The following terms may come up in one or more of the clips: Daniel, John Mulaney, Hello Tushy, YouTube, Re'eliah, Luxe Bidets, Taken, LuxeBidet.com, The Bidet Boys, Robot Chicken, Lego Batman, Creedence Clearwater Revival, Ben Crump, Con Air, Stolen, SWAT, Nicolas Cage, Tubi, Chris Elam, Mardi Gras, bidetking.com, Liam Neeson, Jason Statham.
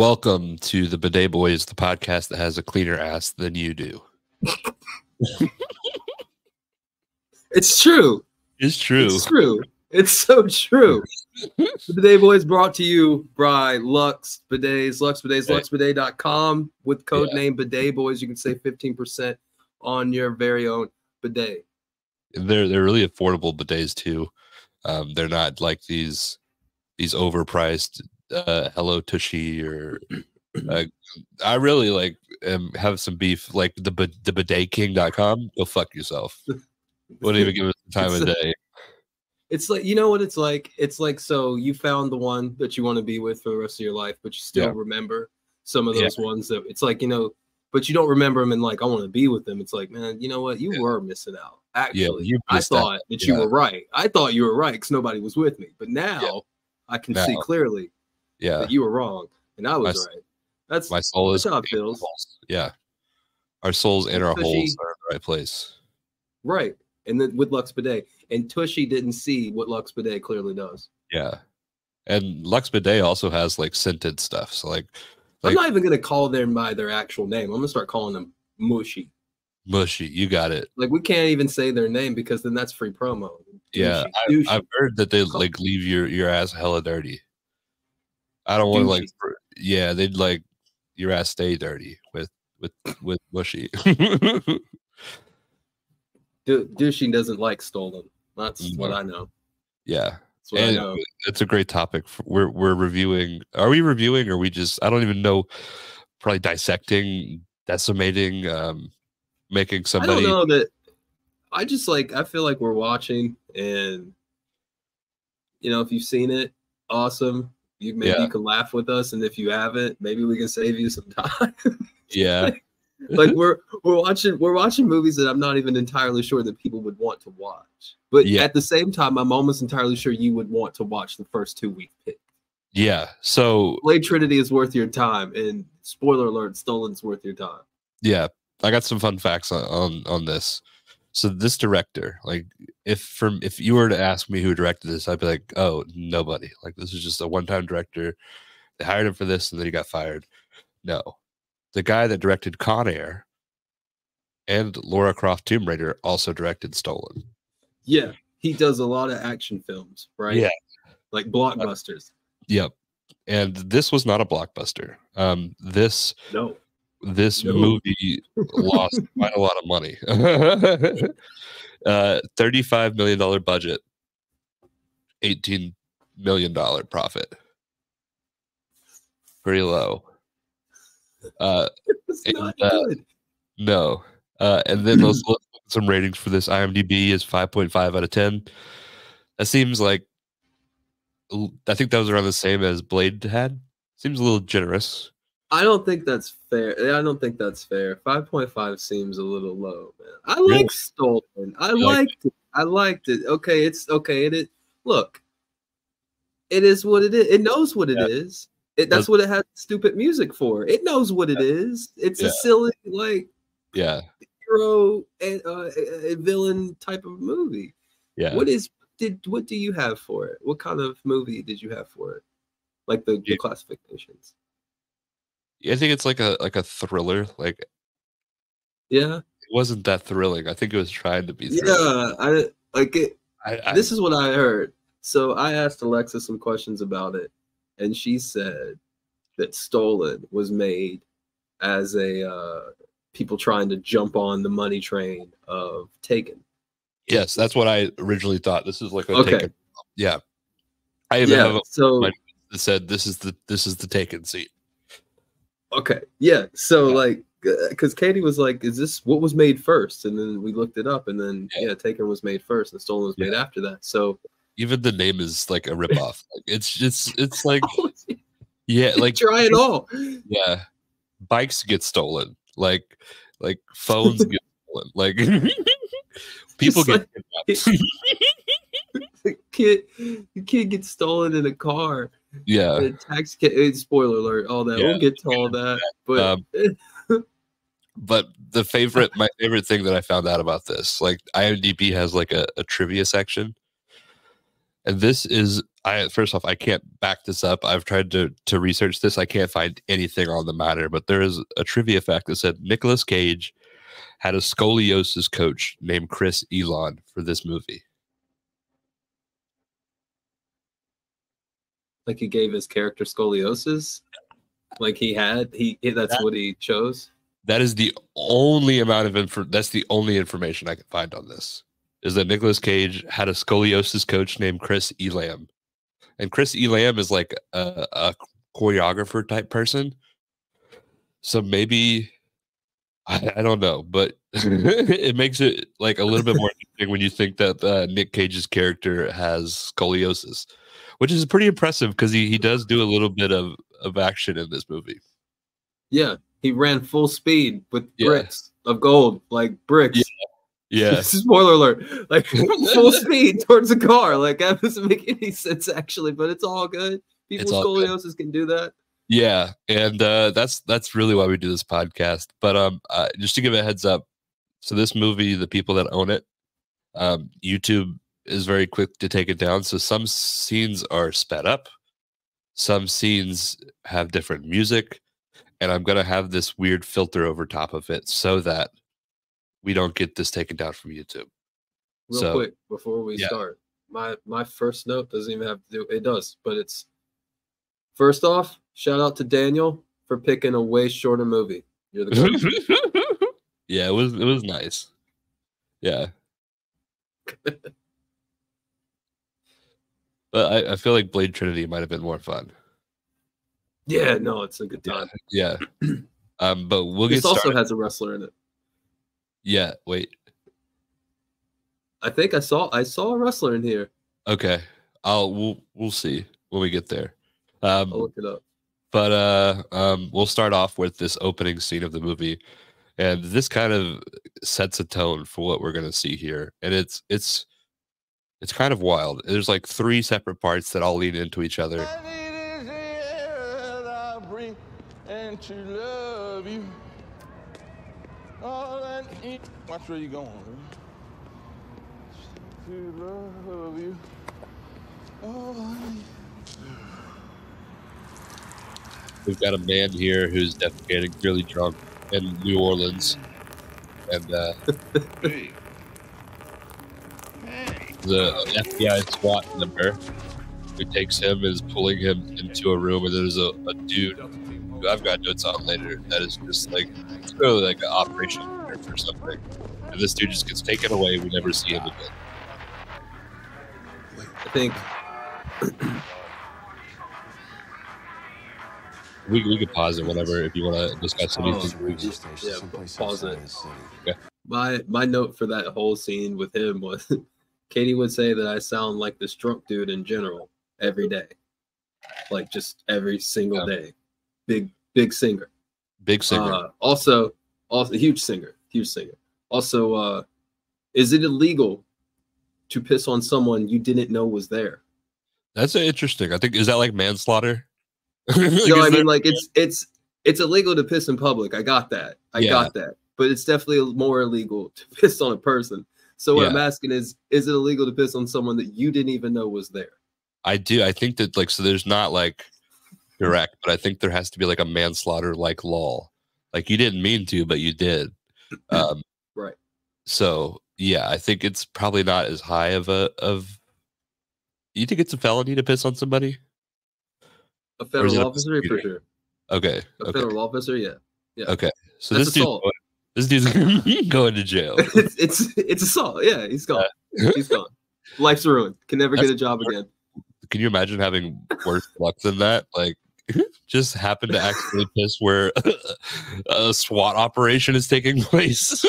Welcome to the Bidet Boys, the podcast that has a cleaner ass than you do. It's true. It's true. It's true. It's so true. The Bidet Boys brought to you by Luxe Bidets, LuxeBidet.com. With code name Bidet Boys, you can save 15% on your very own bidet. They're really affordable bidets too. They're not like these overpriced Hello Tushy or I really like have some beef like the bidetking.com. Go fuck yourself. Wouldn't even give us the time of day. It's like, you know what it's like? It's like, so you found the one that you want to be with for the rest of your life, but you still remember some of those ones that it's like, you know, but you don't remember them and like, I want to be with them. It's like, man, you know what? You were missing out. Actually, I thought that you were right. I thought you were right because nobody was with me. But now I can see clearly that you were wrong and I was right. That's my soul is how it feels. Yeah. Our souls and our holes are in the right place. Right. And then with Luxe Bidet. And Tushy didn't see what Luxe Bidet clearly does. Yeah. And Luxe Bidet also has like scented stuff. So like I'm not even gonna call them by their actual name. I'm gonna start calling them Mushy. Mushy, you got it. Like we can't even say their name because then that's free promo. Yeah, douchey. I've heard that they like leave your ass hella dirty. I don't want to like they'd like your ass stay dirty with Mushy. Douchey doesn't like Stolen. That's what I know. Yeah, and I know. It's a great topic. We're reviewing. Are we reviewing? Or are we just? I don't even know. Probably dissecting, decimating, making somebody. I don't know that. I just like. I feel like we're watching, and you know, if you've seen it, awesome. You maybe you can laugh with us, and if you haven't, maybe we can save you some time. Yeah. Like we're watching movies that I'm not even entirely sure that people would want to watch, but at the same time, I'm almost entirely sure you would want to watch the first 2 week pick. Yeah, so Blade Trinity is worth your time, and spoiler alert, Stolen's worth your time. Yeah, I got some fun facts on this. So this director, like if you were to ask me who directed this, I'd be like, oh, nobody. Like this is just a one-time director. They hired him for this, and then he got fired. No. The guy that directed Con Air and Lara Croft Tomb Raider also directed Stolen. Yeah, he does a lot of action films, right? Yeah. Like blockbusters. Yep. And this was not a blockbuster. This movie lost quite a lot of money. $35 million budget, $18 million profit. Pretty low. And then let's look at some ratings for this. IMDb is 5.5 out of 10. That seems like I think that was around the same as Blade had. Seems a little generous. I don't think that's fair. 5.5 seems a little low, man. I like Stolen. I liked it. Okay, it's okay. It look. It is what it is. It knows what it is. That's what it has stupid music for. It knows what it is. It's a silly, like, hero and villain type of movie. Yeah. What do you have for it? What kind of movie did you have for it? Like the classifications. Yeah, I think it's like a thriller. Like, yeah, it wasn't that thrilling. I think it was trying to be thrilling. Yeah, this is what I heard. So I asked Alexa some questions about it. And she said that Stolen was made as a people trying to jump on the money train of Taken. Yes, that's what I originally thought. This is like a Taken. Yeah, I even have that said this is the Taken seat. Okay, yeah. So like, because Katie was like, "Is this what was made first?" And then we looked it up, and then Taken was made first, and Stolen was made after that. So. Even the name is like a ripoff. Like it's like like try it all. Yeah. Bikes get stolen. Like phones get stolen. Like people get the kid gets stolen in a car. Yeah. The tax spoiler alert, all that. We'll get to all that. But but my favorite thing that I found out about this, like IMDb has like a trivia section. This is, first off, I can't back this up. I've tried to research this. I can't find anything on the matter, but there is a trivia fact that said Nicolas Cage had a scoliosis coach named Chris Elam for this movie. Like he gave his character scoliosis? Like he had? That's what he chose? That is the only amount of info. That's the only information I can find on this. Is that Nicolas Cage had a scoliosis coach named Chris Elam. And Chris Elam is like a choreographer type person. So maybe, I don't know, but it makes it like a little bit more interesting when you think that Nick Cage's character has scoliosis, which is pretty impressive because he does do a little bit of action in this movie. Yeah, he ran full speed with bricks of gold, like bricks. Yeah. Yeah. Spoiler alert. Like full speed towards a car. Like that doesn't make any sense actually, but it's all good. People with scoliosis can do that. Yeah. And that's really why we do this podcast. But just to give a heads up, so this movie, the people that own it, YouTube is very quick to take it down. So some scenes are sped up, some scenes have different music, and I'm gonna have this weird filter over top of it so that we don't get this taken down from YouTube. Real quick before we start, my first note doesn't even have to do. It does, but it's first off, shout out to Daniel for picking a way shorter movie. You're the yeah, it was nice. Yeah, but I feel like Blade Trinity might have been more fun. Yeah, no, it's a good time. Yeah, yeah. But we'll get started. This also has a wrestler in it. Yeah, wait. I think I saw a wrestler in here. Okay. We'll see when we get there. I'll look it up. But we'll start off with this opening scene of the movie, and this kind of sets a tone for what we're gonna see here. And it's kind of wild. There's like three separate parts that all lead into each other. I need it here, and I'll bring and to love you. Watch where you going, man. To love you. Oh. We've got a man here who's defecating, really drunk in New Orleans, and the FBI SWAT member who takes him is pulling him into a room where there's a dude who I've got notes on later that is just like clearly like an operation or something, and this dude just gets taken away. We never see him again. I think we could pause it whenever if you want to discuss anything. Yeah, pause it. Okay. My note for that whole scene with him was, Katie would say that I sound like this drunk dude in general every day, like just every single day. Big singer. Big singer. Also, huge singer. Huge singer. Also, is it illegal to piss on someone you didn't know was there? That's interesting. I think, is that like manslaughter? No, I mean, like it's illegal to piss in public. I got that. I got that. But it's definitely more illegal to piss on a person. So what I'm asking is it illegal to piss on someone that you didn't even know was there? I do. I think that like, so there's not like direct, but I think there has to be like a manslaughter like law. Like you didn't mean to, but you did. Right. So yeah, I think it's probably not as high of you think it's a felony to piss on somebody? A federal officer for sure. Okay. A federal officer, yeah. Yeah. Okay. So this dude's going to jail. it's assault. Yeah, he's gone. He's gone. Life's ruined. Can never get a job again. Can you imagine having worse luck than that? Like just happened to accidentally piss where a SWAT operation is taking place.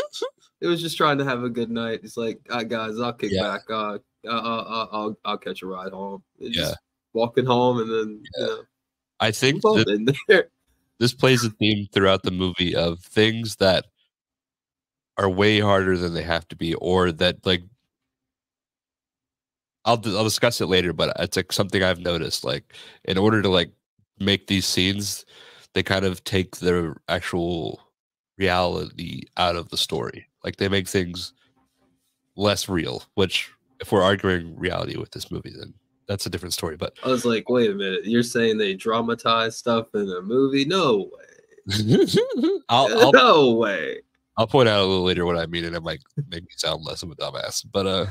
It was just trying to have a good night. It's like, all right, guys, I'll kick back. I'll catch a ride home. It's just walking home, and then you know, I think this plays a theme throughout the movie of things that are way harder than they have to be, or that like I'll discuss it later. But it's like something I've noticed. Like in order to like make these scenes, they kind of take their actual reality out of the story. Like they make things less real, which if we're arguing reality with this movie, then that's a different story. But I was like, wait a minute, you're saying they dramatize stuff in a movie? No way. No way. I'll point out a little later what I mean, and it might make me sound less of a dumbass. But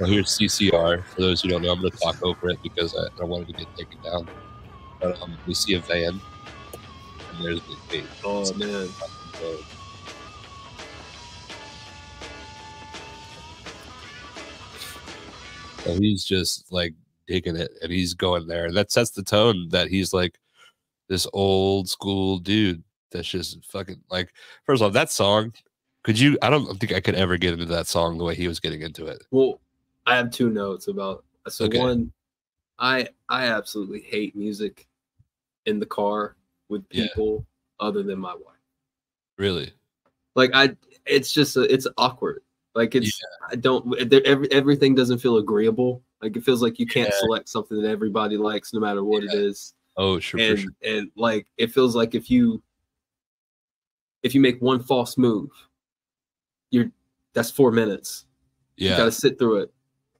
here's CCR. For those who don't know, I'm going to talk over it because I wanted to get taken down. But we see a van, and there's the gate. Oh, man. And he's just like digging it, and he's going there. And that sets the tone that he's like this old school dude. That's just fucking like, first off, that song, could you, I don't think I could ever get into that song the way he was getting into it. Well, I have two notes about, so okay. One, I absolutely hate music in the car with people other than my wife. Really? Like it's just, it's awkward. Like it's, I don't, everything doesn't feel agreeable. Like it feels like you can't select something that everybody likes no matter what it is. Oh, sure. And, and like, it feels like if you make one false move, that's 4 minutes. Yeah. You got to sit through it.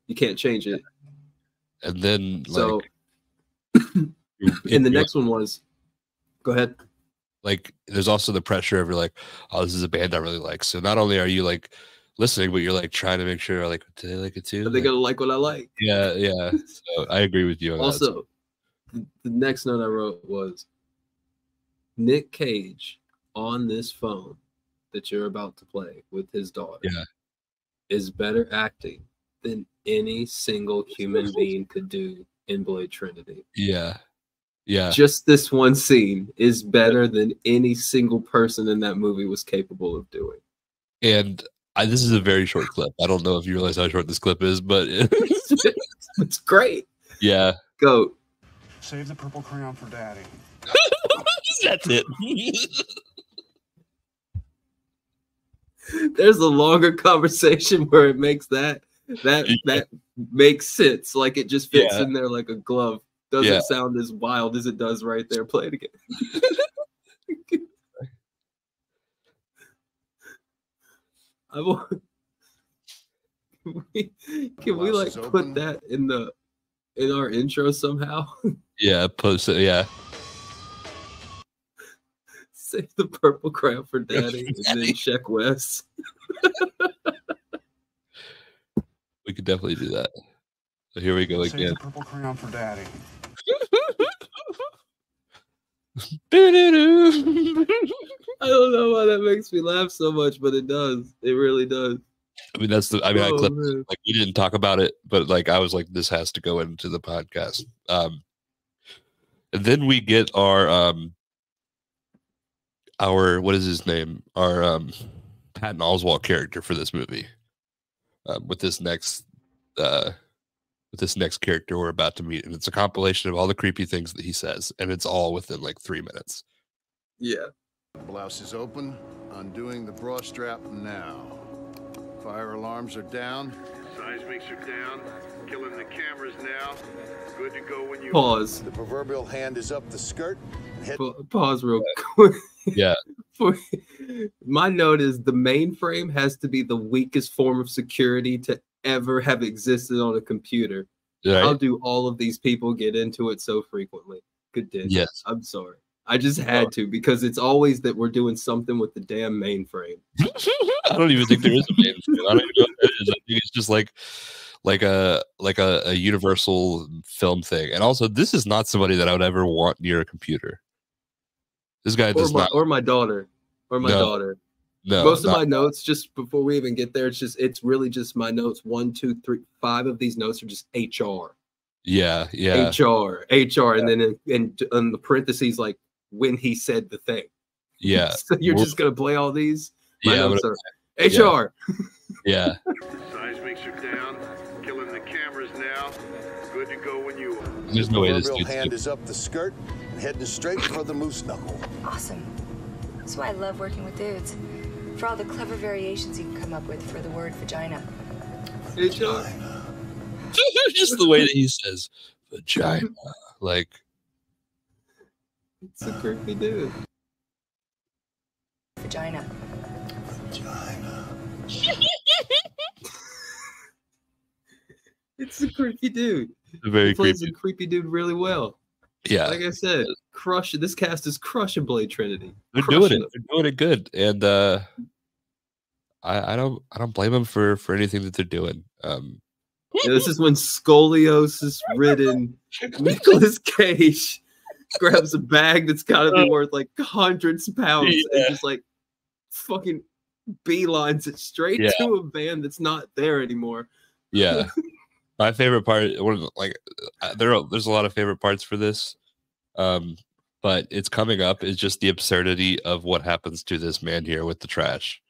You can't change it. And then, so, like, and the next one was, go ahead. Like, there's also the pressure of, you're like, oh, this is a band I really like. So not only are you like listening, but you're like trying to make sure, like, do they like it too? Are they going to like what I like? Yeah. Yeah. So I agree with you on also, that. Also, the next note I wrote was Nick Cage on this phone that you're about to play with his daughter is better acting than any single human being could do in Blade Trinity. Yeah. Yeah. Just this one scene is better than any single person in that movie was capable of doing. And this is a very short clip. I don't know if you realize how short this clip is, but it's great. Yeah. Go. Save the purple crayon for daddy. That's it. There's a longer conversation where it makes that makes sense. Like it just fits in there like a glove. Doesn't sound as wild as it does right there. Play it again. Can we like put that in our intro somehow? Yeah, post it. Yeah. Save the purple crown for daddy and then check West. We could definitely do that. So here we go again. Save the purple crown for daddy. I don't know why that makes me laugh so much, but it does. It really does. I mean, that's the. I mean, I clipped. Man. Like we didn't talk about it, but like I was like, this has to go into the podcast. And then we get our what is his name? Our Patton Oswalt character for this movie. With this next character we're about to meet, and it's a compilation of all the creepy things that he says, and it's all within like 3 minutes. Yeah. Blouse is open. Undoing the bra strap now. Fire alarms are down. Seismics are down. Killing the cameras now. Good to go when you pause. The proverbial hand is up the skirt. Pause real quick. Yeah. My note is the mainframe has to be the weakest form of security to ever have existed on a computer. Right. How do all of these people get into it so frequently? Good day. Yes. I'm sorry. I just had to, because it's always that we're doing something with the damn mainframe. I don't even think there is a mainframe. I don't even know what it is. I think it's just like a universal film thing. And also, this is not somebody that I would ever want near a computer. This guy does not. Or my daughter. Or my daughter. No. Most of my notes, just before we even get there, it's really just my notes. 1, 2, 3, 5 of these notes are just HR. Yeah, yeah. HR, and then in the parentheses, like when he said the thing. Yeah. So you're just gonna play all these? My notes are HR. Yeah. Seismics are down. Killing the cameras now. Good to go when you are. There's no way this dude's hand is up the skirt. Heading straight for the moose knuckle. Awesome. That's why I love working with dudes. For all the clever variations you can come up with for the word vagina. Vagina. Just the way that he says vagina. Like. It's a creepy dude. Vagina. Vagina. It's It's a creepy dude. He plays a creepy dude really well. Yeah, like I said, crush. This cast is crushing Blade Trinity. They're doing it. They're doing it good, and I don't blame them for anything that they're doing. Yeah, this is when scoliosis-ridden Nicolas Cage grabs a bag that's got to be worth like hundreds of pounds and just like fucking beelines it straight to a van that's not there anymore. Yeah. My favorite part, one of the, like, there's a lot of favorite parts for this, but it's coming up is just the absurdity of what happens to this man here with the trash.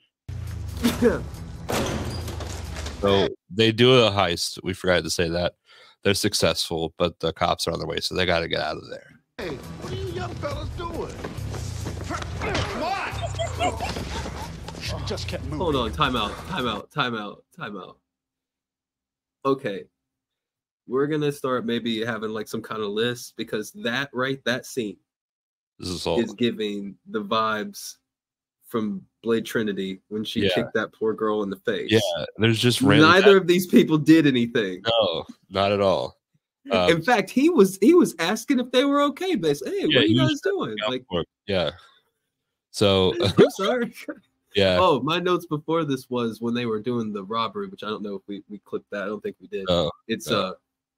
So they do a heist. We forgot to say that. They're successful, but the cops are on their way, so they got to get out of there. Hey, what are you young fellas doing? What? Just kept moving. Hold on, time out. Okay. We're going to start maybe having like some kind of list, because that scene is giving the vibes from Blade Trinity when she kicked that poor girl in the face. Yeah, there's just neither of these people did anything. No, not at all. In fact, he was asking if they were okay. Basically, hey, what are you guys doing? Like, So I'm sorry. Yeah. Oh, my notes before this was when they were doing the robbery, which I don't know if we clipped that. I don't think we did. Oh, it's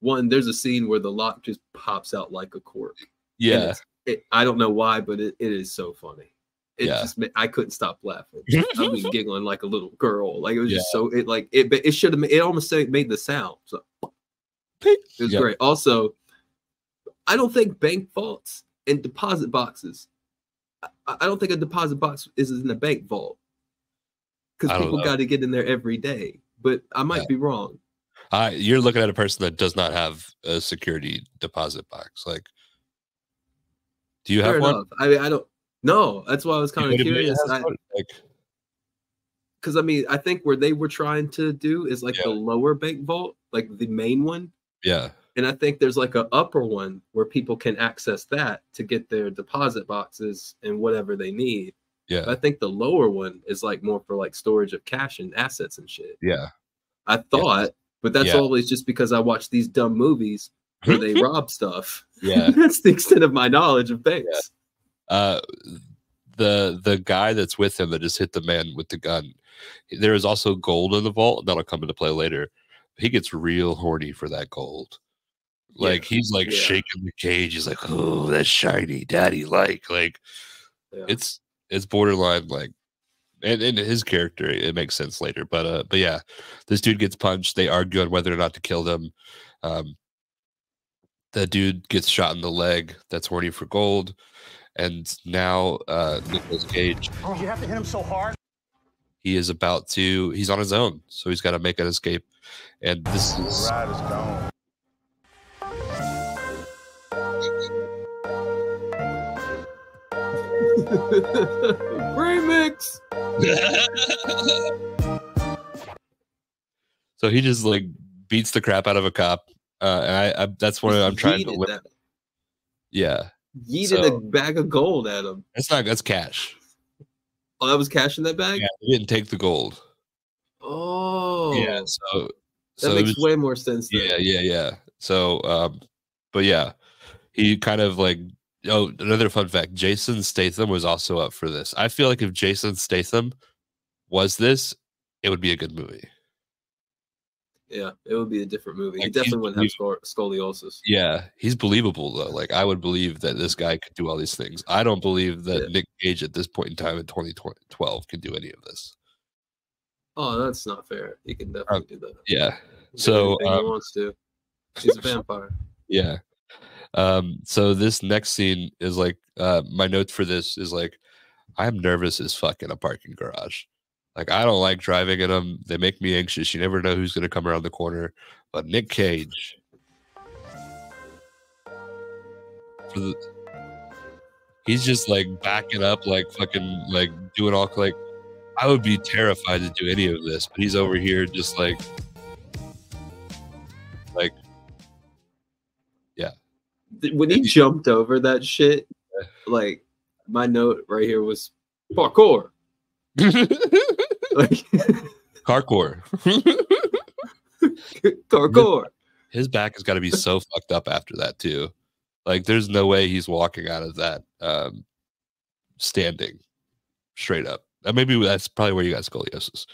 one. There's a scene where the lock just pops out like a cork. Yeah. I don't know why, but it is so funny. It just, I couldn't stop laughing. I mean, giggling like a little girl. Like it was just so. It like it. It should have. It almost made the sound. So it was great. Also, I don't think bank vaults and deposit boxes. I don't think a deposit box is in a bank vault, because people got to get in there every day. But I might be wrong. You're looking at a person that does not have a security deposit box. Like, do you have one? I mean, I don't. No, that's why I was kind of curious. Because I mean, I think where they were trying to do is like the lower bank vault, like the main one. Yeah. And I think there's like an upper one where people can access that to get their deposit boxes and whatever they need. Yeah. But I think the lower one is like more for like storage of cash and assets and shit. Yeah. I thought, but that's always just because I watch these dumb movies where they rob stuff. Yeah. That's the extent of my knowledge of banks. Yeah. The guy that's with him that just hit the man with the gun, there is also gold in the vault that'll come into play later. He gets real horny for that gold. Like he's like shaking the cage. He's like, oh, that's shiny, daddy. Like it's borderline like, and his character, it makes sense later. But yeah, this dude gets punched. They argue on whether or not to kill them. The dude gets shot in the leg. That's horny for gold. And now Nicolas Cage. Oh, you have to hit him so hard. He is about to. He's on his own, so he's got to make an escape. And this is. Ride is gone. Remix. So he just like beats the crap out of a cop, and I that's what I'm trying to live. Yeah. Yeeted a bag of gold at him. That's cash. Oh, that was cash in that bag? Yeah, he didn't take the gold. Oh. Yeah, so. That makes way more sense. Yeah. So, but yeah, he kind of like, oh, another fun fact, Jason Statham was also up for this. I feel like if Jason Statham was this, it would be a good movie. Yeah, it would be a different movie. Like, he definitely wouldn't have scoliosis. Yeah, he's believable, though. Like, I would believe that this guy could do all these things. I don't believe that Nick Cage at this point in time in 2012 can do any of this. Oh, that's not fair. He can definitely do that. Yeah. So he wants to. He's a vampire. Yeah. So this next scene is like, my notes for this is like, I'm nervous as fuck in a parking garage. Like, I don't like driving in them. They make me anxious. You never know who's going to come around the corner. But Nick Cage. He's just, like, backing up, like, fucking, like, doing all, like, I would be terrified to do any of this. But he's over here just, like, yeah. When he jumped over that shit, like, my note right here was parkour. Like, parkour. his back has got to be so fucked up after that too. Like, there's no way he's walking out of that standing straight up. Maybe that's probably where you got scoliosis.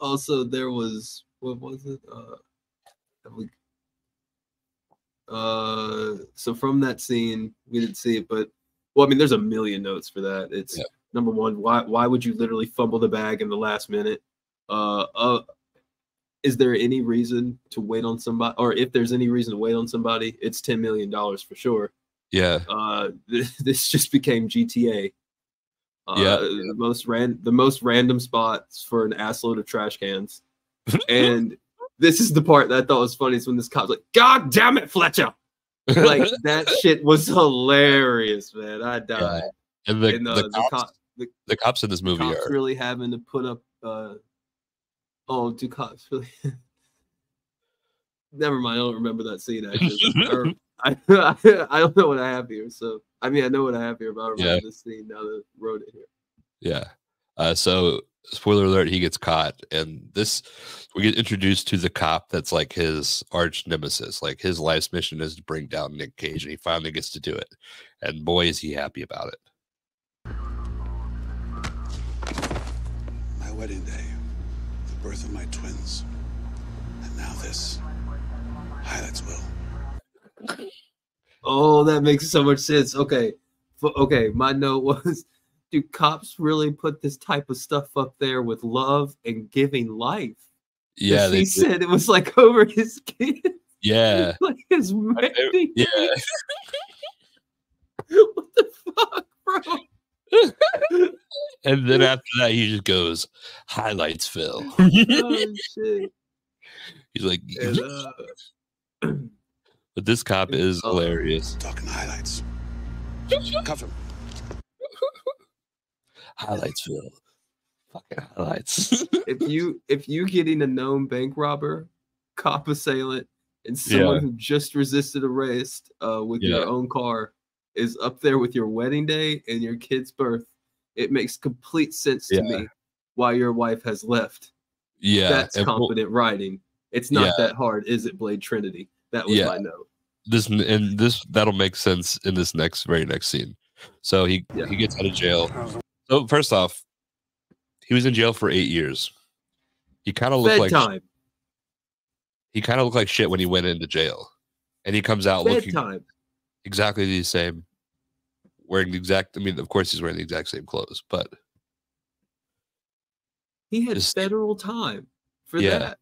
Also, there was, what was it? So from that scene, we didn't see it, but well, I mean, there's a million notes for that. It's number one, why would you literally fumble the bag in the last minute? Is there any reason to wait on somebody? Or if there's any reason to wait on somebody, it's $10 million for sure. Yeah. This just became GTA. The most random spots for an assload of trash cans. And this is the part that I thought was funny, is when this cop's like, "God damn it, Fletcher!" Like, that shit was hilarious, man. I died. Yeah. And the cops in this movie are really having to put up. Oh, do cops really? Never mind. I don't remember that scene actually. I don't know what I have here. So I mean, I know what I have here, but I remember this scene now that I wrote it here. Yeah. So spoiler alert: he gets caught, and this we get introduced to the cop that's like his arch nemesis. Like, his life's mission is to bring down Nick Cage, and he finally gets to do it. And boy, is he happy about it. My wedding day, the birth of my twins, and now this. Highlights will. Oh, that makes so much sense. Okay, okay. My note was, do cops really put this type of stuff up there with love and giving life? Yeah, they said it was like over his kids. Yeah, like his wedding. Yeah. What the fuck, bro? And then after that, he just goes, "Highlights, Phil." Oh, shit. He's like, and, but this cop is hilarious. Talking highlights. Cover. Highlights, Phil. Fucking highlights. if you getting a known bank robber, cop assailant, and someone who just resisted arrest with your own car is up there with your wedding day and your kid's birth, it makes complete sense to me why your wife has left. Yeah, that's competent writing. It's not that hard, is it, Blade Trinity? That was my note. This that'll make sense in this very next scene. So he gets out of jail. So first off, he was in jail for 8 years. He kind of looked like shit when he went into jail, and he comes out looking exactly the same, wearing the exact. I mean, of course, he's wearing the exact same clothes, but he had federal time for that.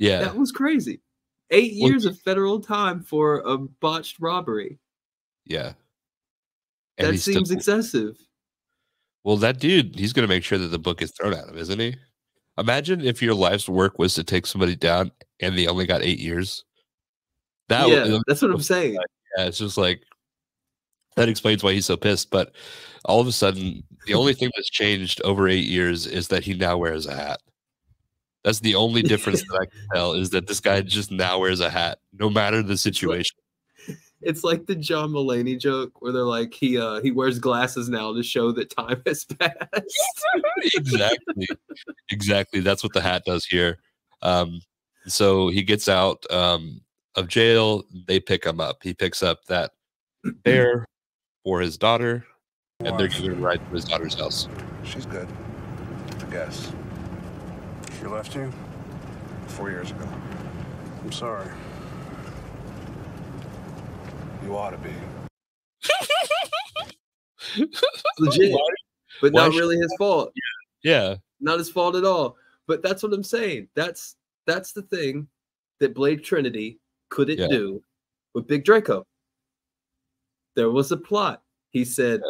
Yeah, that was crazy. 8 years of federal time for a botched robbery. Yeah, and that seems excessive. Well, that dude, he's going to make sure that the book is thrown at him, isn't he? Imagine if your life's work was to take somebody down and they only got 8 years. That's what I'm saying. Yeah, it's just like, that explains why he's so pissed. But all of a sudden, the only thing that's changed over 8 years is that he now wears a hat. That's the only difference that I can tell, is that this guy just now wears a hat, no matter the situation. It's like the John Mulaney joke where they're like, he wears glasses now to show that time has passed. Exactly. That's what the hat does here. So he gets out of jail. They pick him up. He picks up that bear for his daughter, and they're going to ride to his daughter's house. She's good, I guess. She left you 4 years ago. I'm sorry. You ought to be. Legit, but not really his fault. Yeah, not his fault at all. But that's what I'm saying. That's the thing that Blade Trinity couldn't do with Big Draco. There was a plot. He said,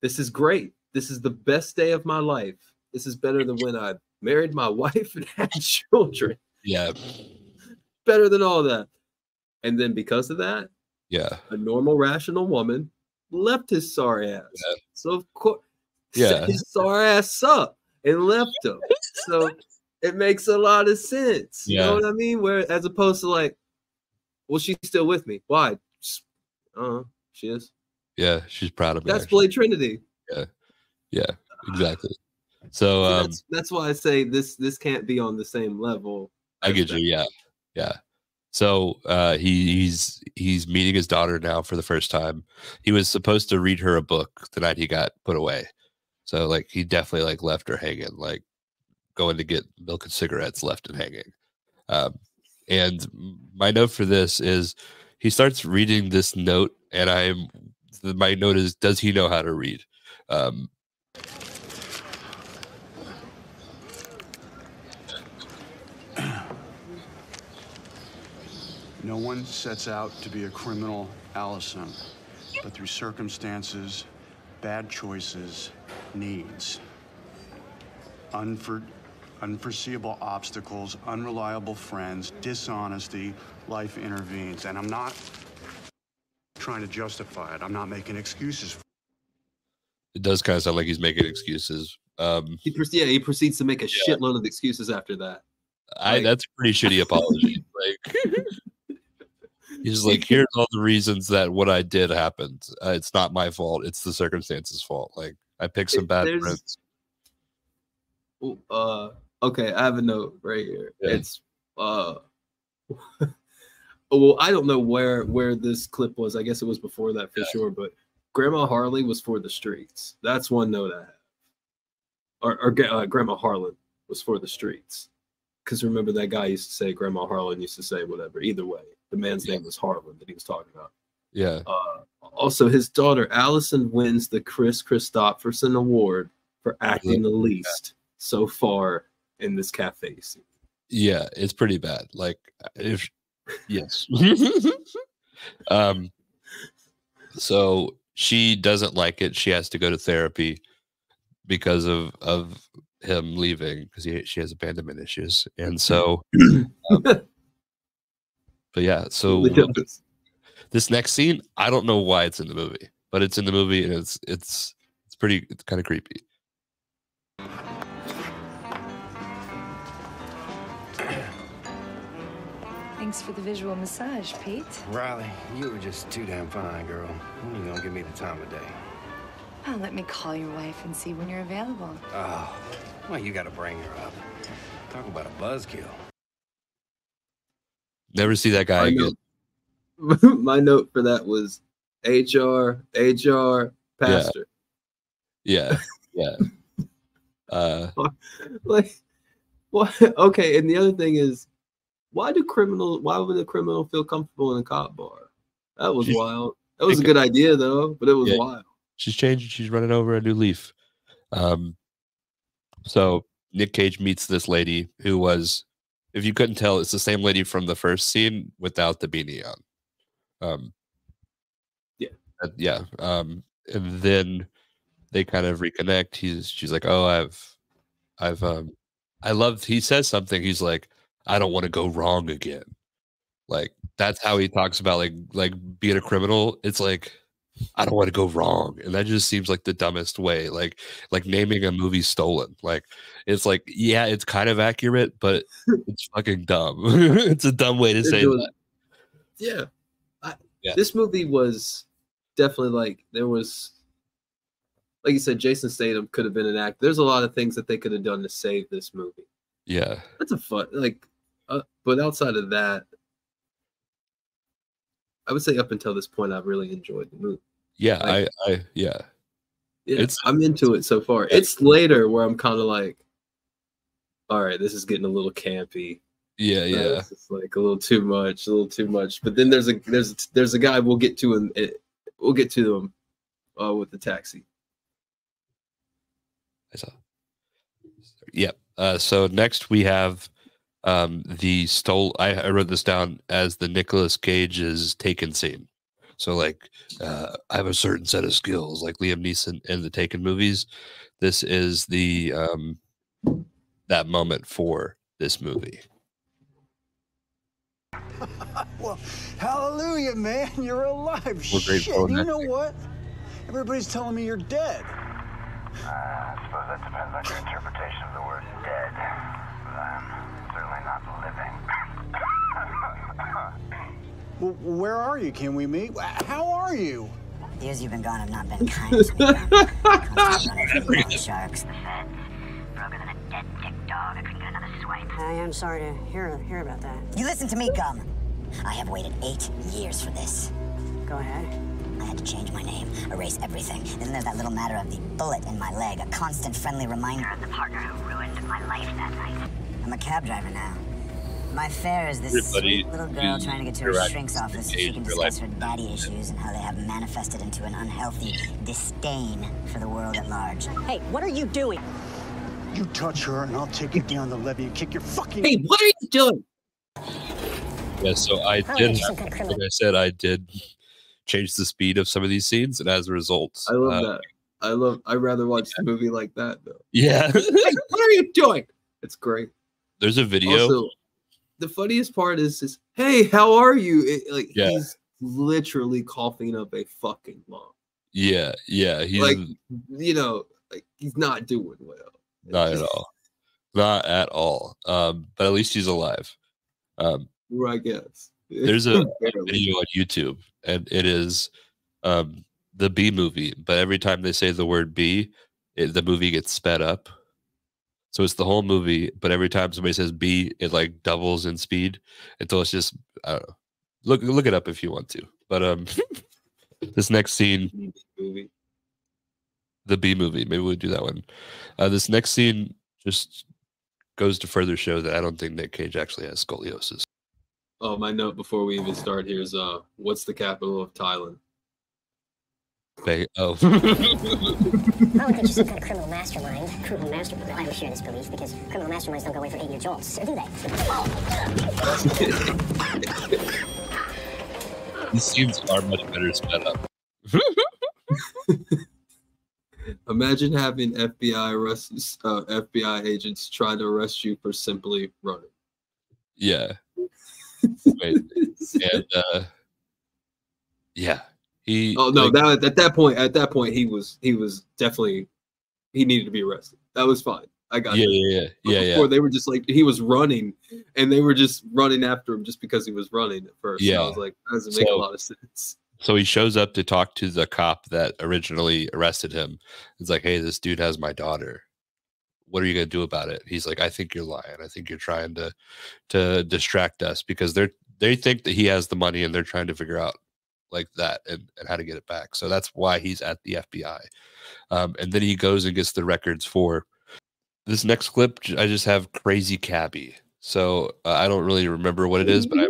"This is great. This is the best day of my life. This is better than when I married my wife and had children. Yeah, better than all that." And then because of that, a normal, rational woman left his sorry ass. Yeah. So of course, set his sorry ass up and left him. So it makes a lot of sense. Yeah. You know what I mean? Where as opposed to like, well, she's still with me. Why? She is. Yeah, she's proud of me. That's Blade Trinity. Yeah, yeah, exactly. So that's why I say this can't be on the same level. I get you. Yeah, yeah. So he's meeting his daughter now for the first time. He was supposed to read her a book the night he got put away. So like he definitely like left her hanging, like going to get milk and cigarettes, left and hanging. And my note for this is he starts reading this note, and my note is, does he know how to read? No one sets out to be a criminal, Allison, but through circumstances, bad choices, needs, unforeseeable obstacles, unreliable friends, dishonesty, life intervenes. And I'm not trying to justify it. I'm not making excuses. It does kind of sound like he's making excuses. He proceeds to make a shitload of excuses after that. That's a pretty shitty apology. Like... He's like, here's all the reasons that what I did happened. It's not my fault. It's the circumstances' fault. Like, I picked some bad friends. Okay, I have a note right here. Yeah. It's well, I don't know where this clip was. I guess it was before that for sure. But Grandma Harley was for the streets. That's one note I have. Or Grandma Harlan was for the streets. Because remember that guy used to say Grandma Harlan used to say whatever. Either way, the man's name was Harlan that he was talking about. Yeah. Also, his daughter Allison wins the Chris Christopherson Award for acting the least so far in this cafe scene. Yeah, it's pretty bad. Like, if yes. So she doesn't like it. She has to go to therapy because of him leaving, because she has abandonment issues, and so but yeah, so this next scene, I don't know why it's in the movie, but it's in the movie, and it's pretty, it's kind of creepy. Thanks for the visual massage, Pete. Riley, you were just too damn fine, girl. When are you gonna give me the time of day? Well, let me call your wife and see when you're available. Oh, well, you got to bring her up. Talk about a buzzkill. Never see that guy again. My note for that was HR, pastor. Yeah. Like, what? Okay, and the other thing is, why would a criminal feel comfortable in a cop bar? That was wild. That was a good idea, though, but it was wild. She's changing. She's running over a new leaf. So Nick Cage meets this lady who was, if you couldn't tell, it's the same lady from the first scene without the beanie on. And then they kind of reconnect. She's like, oh, I love. He says something. He's like, I don't want to go wrong again. Like, that's how he talks about like being a criminal. It's like, I don't want to go wrong. And that just seems like the dumbest way, like naming a movie Stolen. Like, it's like, yeah, it's kind of accurate, but it's fucking dumb. It's a dumb way to say that. Yeah. This movie was definitely like, there was, like you said, Jason Statham could have been an actor. There's a lot of things that they could have done to save this movie. Yeah. That's a fun, like, but outside of that, I would say up until this point, I've really enjoyed the movie. Yeah, like, I'm into it so far. It's later where I'm kind of like, all right, this is getting a little campy. Yeah. It's like a little too much. But then there's a guy we'll get to him with the taxi. I saw. Yep. So next we have. I wrote this down as the Nicolas Cage's Taken scene. So like, I have a certain set of skills, like Liam Neeson in the Taken movies. This is the that moment for this movie. Well, hallelujah, man! You're alive. Shit, you know what? Everybody's telling me you're dead. I suppose that depends on your interpretation of the word "dead." Not living. Well, where are you? Can we meet? How are you? The years you've been gone have not been kind to me. Sharks. Broken than a dead dick dog. I couldn't get another swipe. I am sorry to hear about that. You listen to me, Gum. I have waited 8 years for this. Go ahead. I had to change my name, erase everything. Then there's that little matter of the bullet in my leg, a constant friendly reminder of the partner who ruined my life that night. I'm a cab driver now. My fare is this sweet little girl trying to get to her shrink's office so she can discuss her daddy issues and how they have manifested into an unhealthy disdain for the world at large. Hey, what are you doing? You touch her and I'll take you down the levee and kick your fucking... Hey, what are you doing? Yeah, so I did, like I said, I did change the speed of some of these scenes, and as a result... I love that. I'd rather watch the movie like that, though. Yeah. Hey, what are you doing? It's great. There's a video... Also, the funniest part is this, hey, how are you? He's literally coughing up a fucking lung. Yeah, yeah. He's like, you know, like he's not doing well. Not at all. But at least he's alive. I guess. There's a video on YouTube, and it is the B movie, but every time they say the word B, the movie gets sped up. So it's the whole movie, but every time somebody says B, it like doubles in speed until it's just, I don't know. Look it up if you want to. But this next scene, the B movie, maybe we'll do that one. This next scene just goes to further show that I don't think Nick Cage actually has scoliosis. Oh, my note before we even start here is, what's the capital of Thailand? Not like just some kind of criminal mastermind. Criminal mastermind? I don't share this belief because criminal masterminds don't go away for 8-year jolts, do they? These scenes are much better sped up. Imagine having FBI agents try to arrest you for simply running. Yeah. And yeah. At that point he was definitely, he needed to be arrested. That was fine. I got it. Before they were just like, he was running and they were just running after him just because he was running at first. Yeah. So I was like, that doesn't make a lot of sense. So he shows up to talk to the cop that originally arrested him. It's like, hey, this dude has my daughter. What are you gonna do about it? He's like, I think you're lying. I think you're trying to distract us because they think that he has the money and they're trying to figure out like that and how to get it back. So that's why he's at the FBI. And then he goes and gets the records for this next clip. I just have Crazy Cabbie. So I don't really remember what it is, but I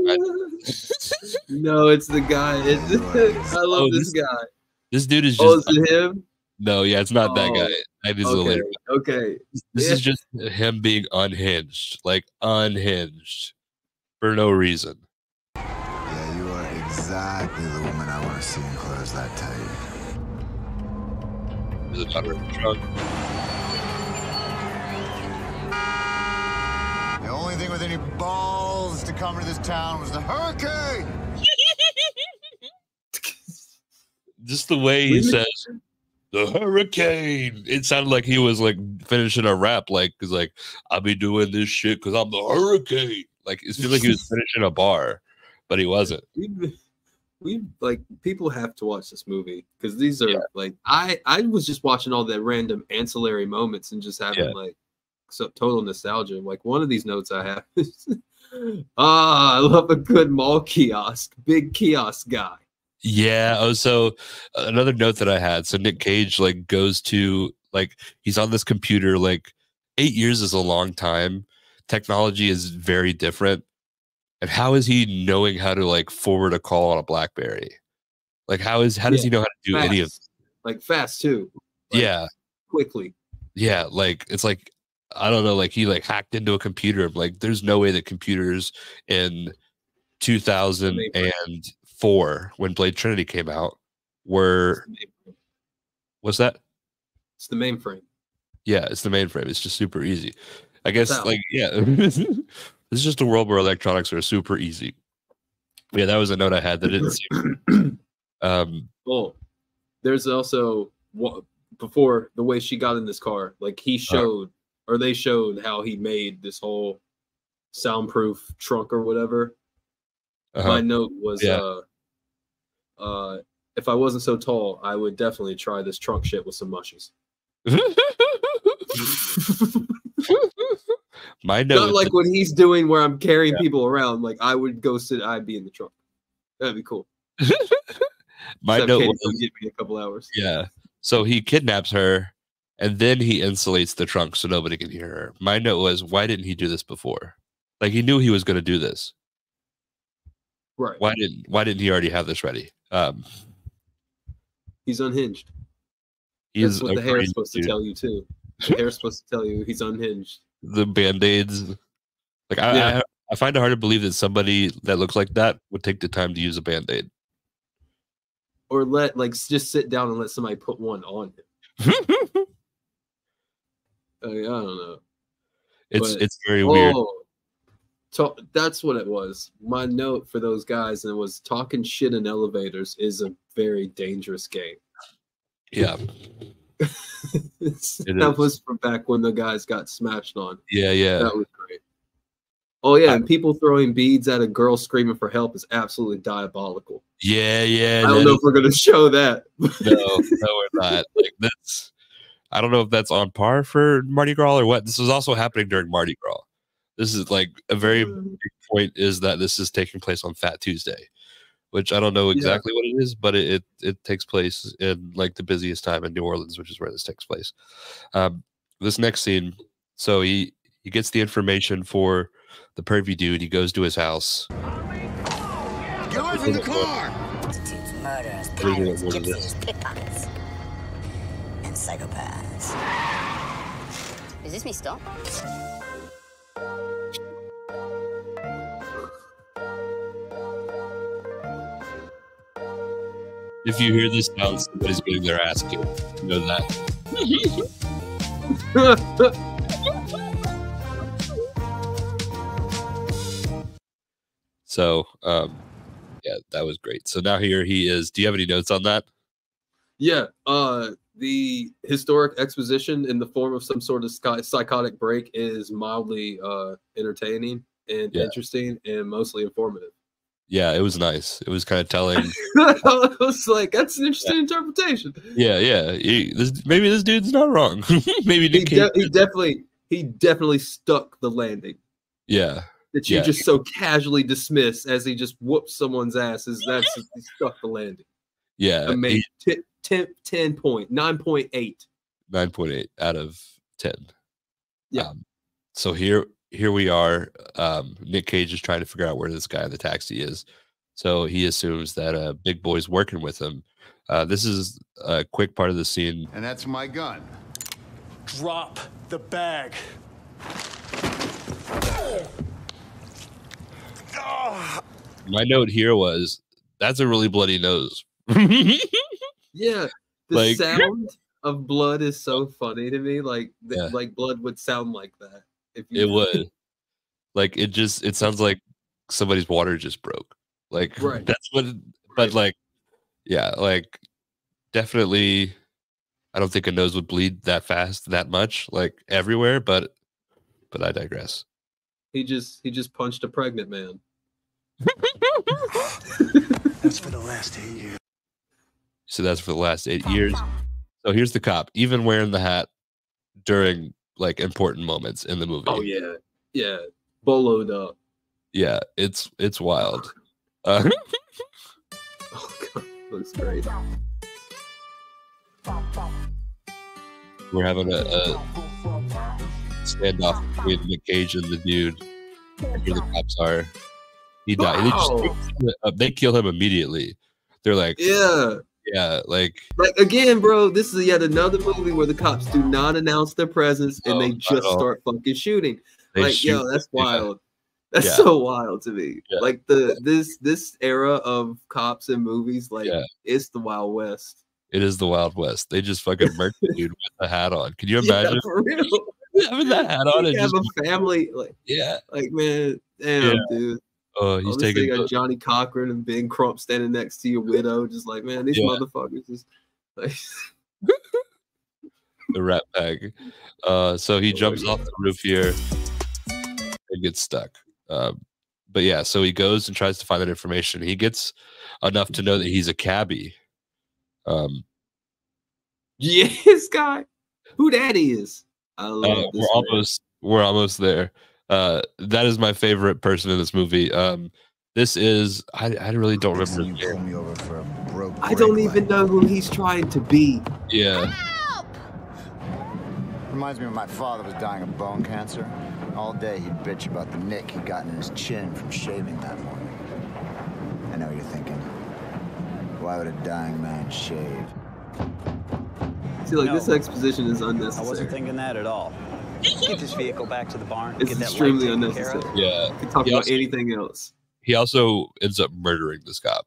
no, it's the guy. I love this guy. This dude is just... Oh, is it him? No, yeah, it's not that guy. Okay. This is just him being unhinged. Like, unhinged. For no reason. Yeah, you are exactly the woman I want to see in clothes that tight. There's a daughter in the truck. The only thing with any balls to come to this town was the hurricane! Just the way he says, the hurricane! It sounded like he was like finishing a rap, like, cause like, I'll be doing this shit cause I'm the hurricane! Like, it feels like he was finishing a bar, but he wasn't. Like, people have to watch this movie because these are like, I was just watching all that random ancillary moments and just having like total nostalgia. Like, one of these notes I have is, I love a good mall kiosk, big kiosk guy. Yeah. Oh, so another note that I had. So Nick Cage like goes to like, he's on this computer. Like, 8 years is a long time. Technology is very different. And how is he knowing how to like forward a call on a BlackBerry? Like, how does he know how to do any of this? Like, fast too. Like, quickly. Yeah. Like, it's like, I don't know. Like, he like hacked into a computer. Like, there's no way that computers in 2004 when Blade Trinity came out were... What's that? It's the mainframe. Yeah. It's the mainframe. It's just super easy. I guess, like, yeah, this is just a world where electronics are super easy. Yeah, that was a note I had that didn't seem... There's also, before, the way she got in this car, like, he showed, or they showed how he made this whole soundproof trunk or whatever. My note was, if I wasn't so tall, I would definitely try this trunk shit with some mushies. My nose. Not like what he's doing where I'm carrying people around. Like, I would go sit, I'd be in the trunk. That'd be cool. My note was, give me a couple hours. Yeah. So he kidnaps her, and then he insulates the trunk so nobody can hear her. My note was, why didn't he do this before? Like, he knew he was going to do this. Right. Why didn't he already have this ready? He's unhinged. That's what the hair is supposed to tell you, too. The hair is supposed to tell you he's unhinged. The band-aids. Like, I find it hard to believe that somebody that looks like that would take the time to use a band-aid. Or let, like, just sit down and let somebody put one on him. I mean, I don't know. It's very weird. That's what it was. My note for those guys was talking shit in elevators is a very dangerous game. Yeah. That was from back when the guys got smashed on. Yeah, yeah. That was great. Oh, yeah, and people throwing beads at a girl screaming for help is absolutely diabolical. Yeah, yeah. I don't know if we're going to show that. No, we're not. Like, that's, I don't know if that's on par for Mardi Gras or what. This is also happening during Mardi Gras. This is like a very big point is that this is taking place on Fat Tuesday, which I don't know exactly what it is, but it takes place in like the busiest time in New Orleans, which is where this takes place. This next scene, so he gets the information for the pervy dude. He goes to his house. Get away from the car! Murderers, pirates, gypsies, pickpockets, and psychopaths. Is this me still? If you hear this sound, somebody's getting their ass kicked. You know that. So, yeah, that was great. So now here he is. Do you have any notes on that? Yeah. The historic exposition in the form of some sort of psychotic break is mildly entertaining and interesting and mostly informative. Yeah, it was nice. It was kind of telling. I was like, that's an interesting interpretation. Yeah, yeah. Maybe this dude's not wrong. Maybe he definitely stuck the landing. Yeah. That you just so casually dismiss as he just whoops someone's ass is that's he stuck the landing. Yeah. I made 9.8. 9.8 out of 10. Yeah. So here we are. Nick Cage is trying to figure out where this guy in the taxi is. So he assumes that Big Boy's working with him. This is a quick part of the scene. And that's my gun. Drop the bag. My note here was, that's a really bloody nose. Yeah, the sound of blood is so funny to me. Like, like blood would sound like that. If you would. Like, it sounds like somebody's water just broke. Like, that's what, but like, yeah, like, definitely, I don't think a nose would bleed that fast, that much, like everywhere, but I digress. He just punched a pregnant man. That's for the last 8 years. So that's for the last 8 years. So here's the cop, even wearing the hat during like important moments in the movie. Oh yeah, yeah, boloed up. Yeah, it's wild. Oh god, looks great. We're having a standoff between Nick Cage and the dude. Here the cops are. He died. Wow. They kill him immediately. They're like, like again, bro. This is yet another movie where the cops do not announce their presence and they just start fucking shooting. Yo, that's wild. That's so wild to me. Yeah. Like this era of cops and movies, like it's the Wild West. It is the Wild West. They just fucking murdered the dude with the hat on. Can you imagine? Yeah, for real. Having that hat on, and have just a family. Like man, damn dude. Oh, he's taking got Johnny Cochran and Ben Crump standing next to your widow, just like, man, these motherfuckers is like the rat pack. So he jumps off the roof here and gets stuck. But yeah, so he goes and tries to find that information. He gets enough to know that he's a cabbie. This guy, who that is. I love this. We're almost there. That is my favorite person in this movie. This is, I really don't remember his name. I don't even know who he's trying to be. Yeah. Help! Reminds me when my father was dying of bone cancer. All day he'd bitch about the nick he'd gotten in his chin from shaving that morning. I know you're thinking, why would a dying man shave? See, like, no, this exposition is unnecessary. I wasn't thinking that at all. Get this vehicle back to the barn. It's extremely unnecessary. Yeah. We could talk about anything else. He also ends up murdering this cop.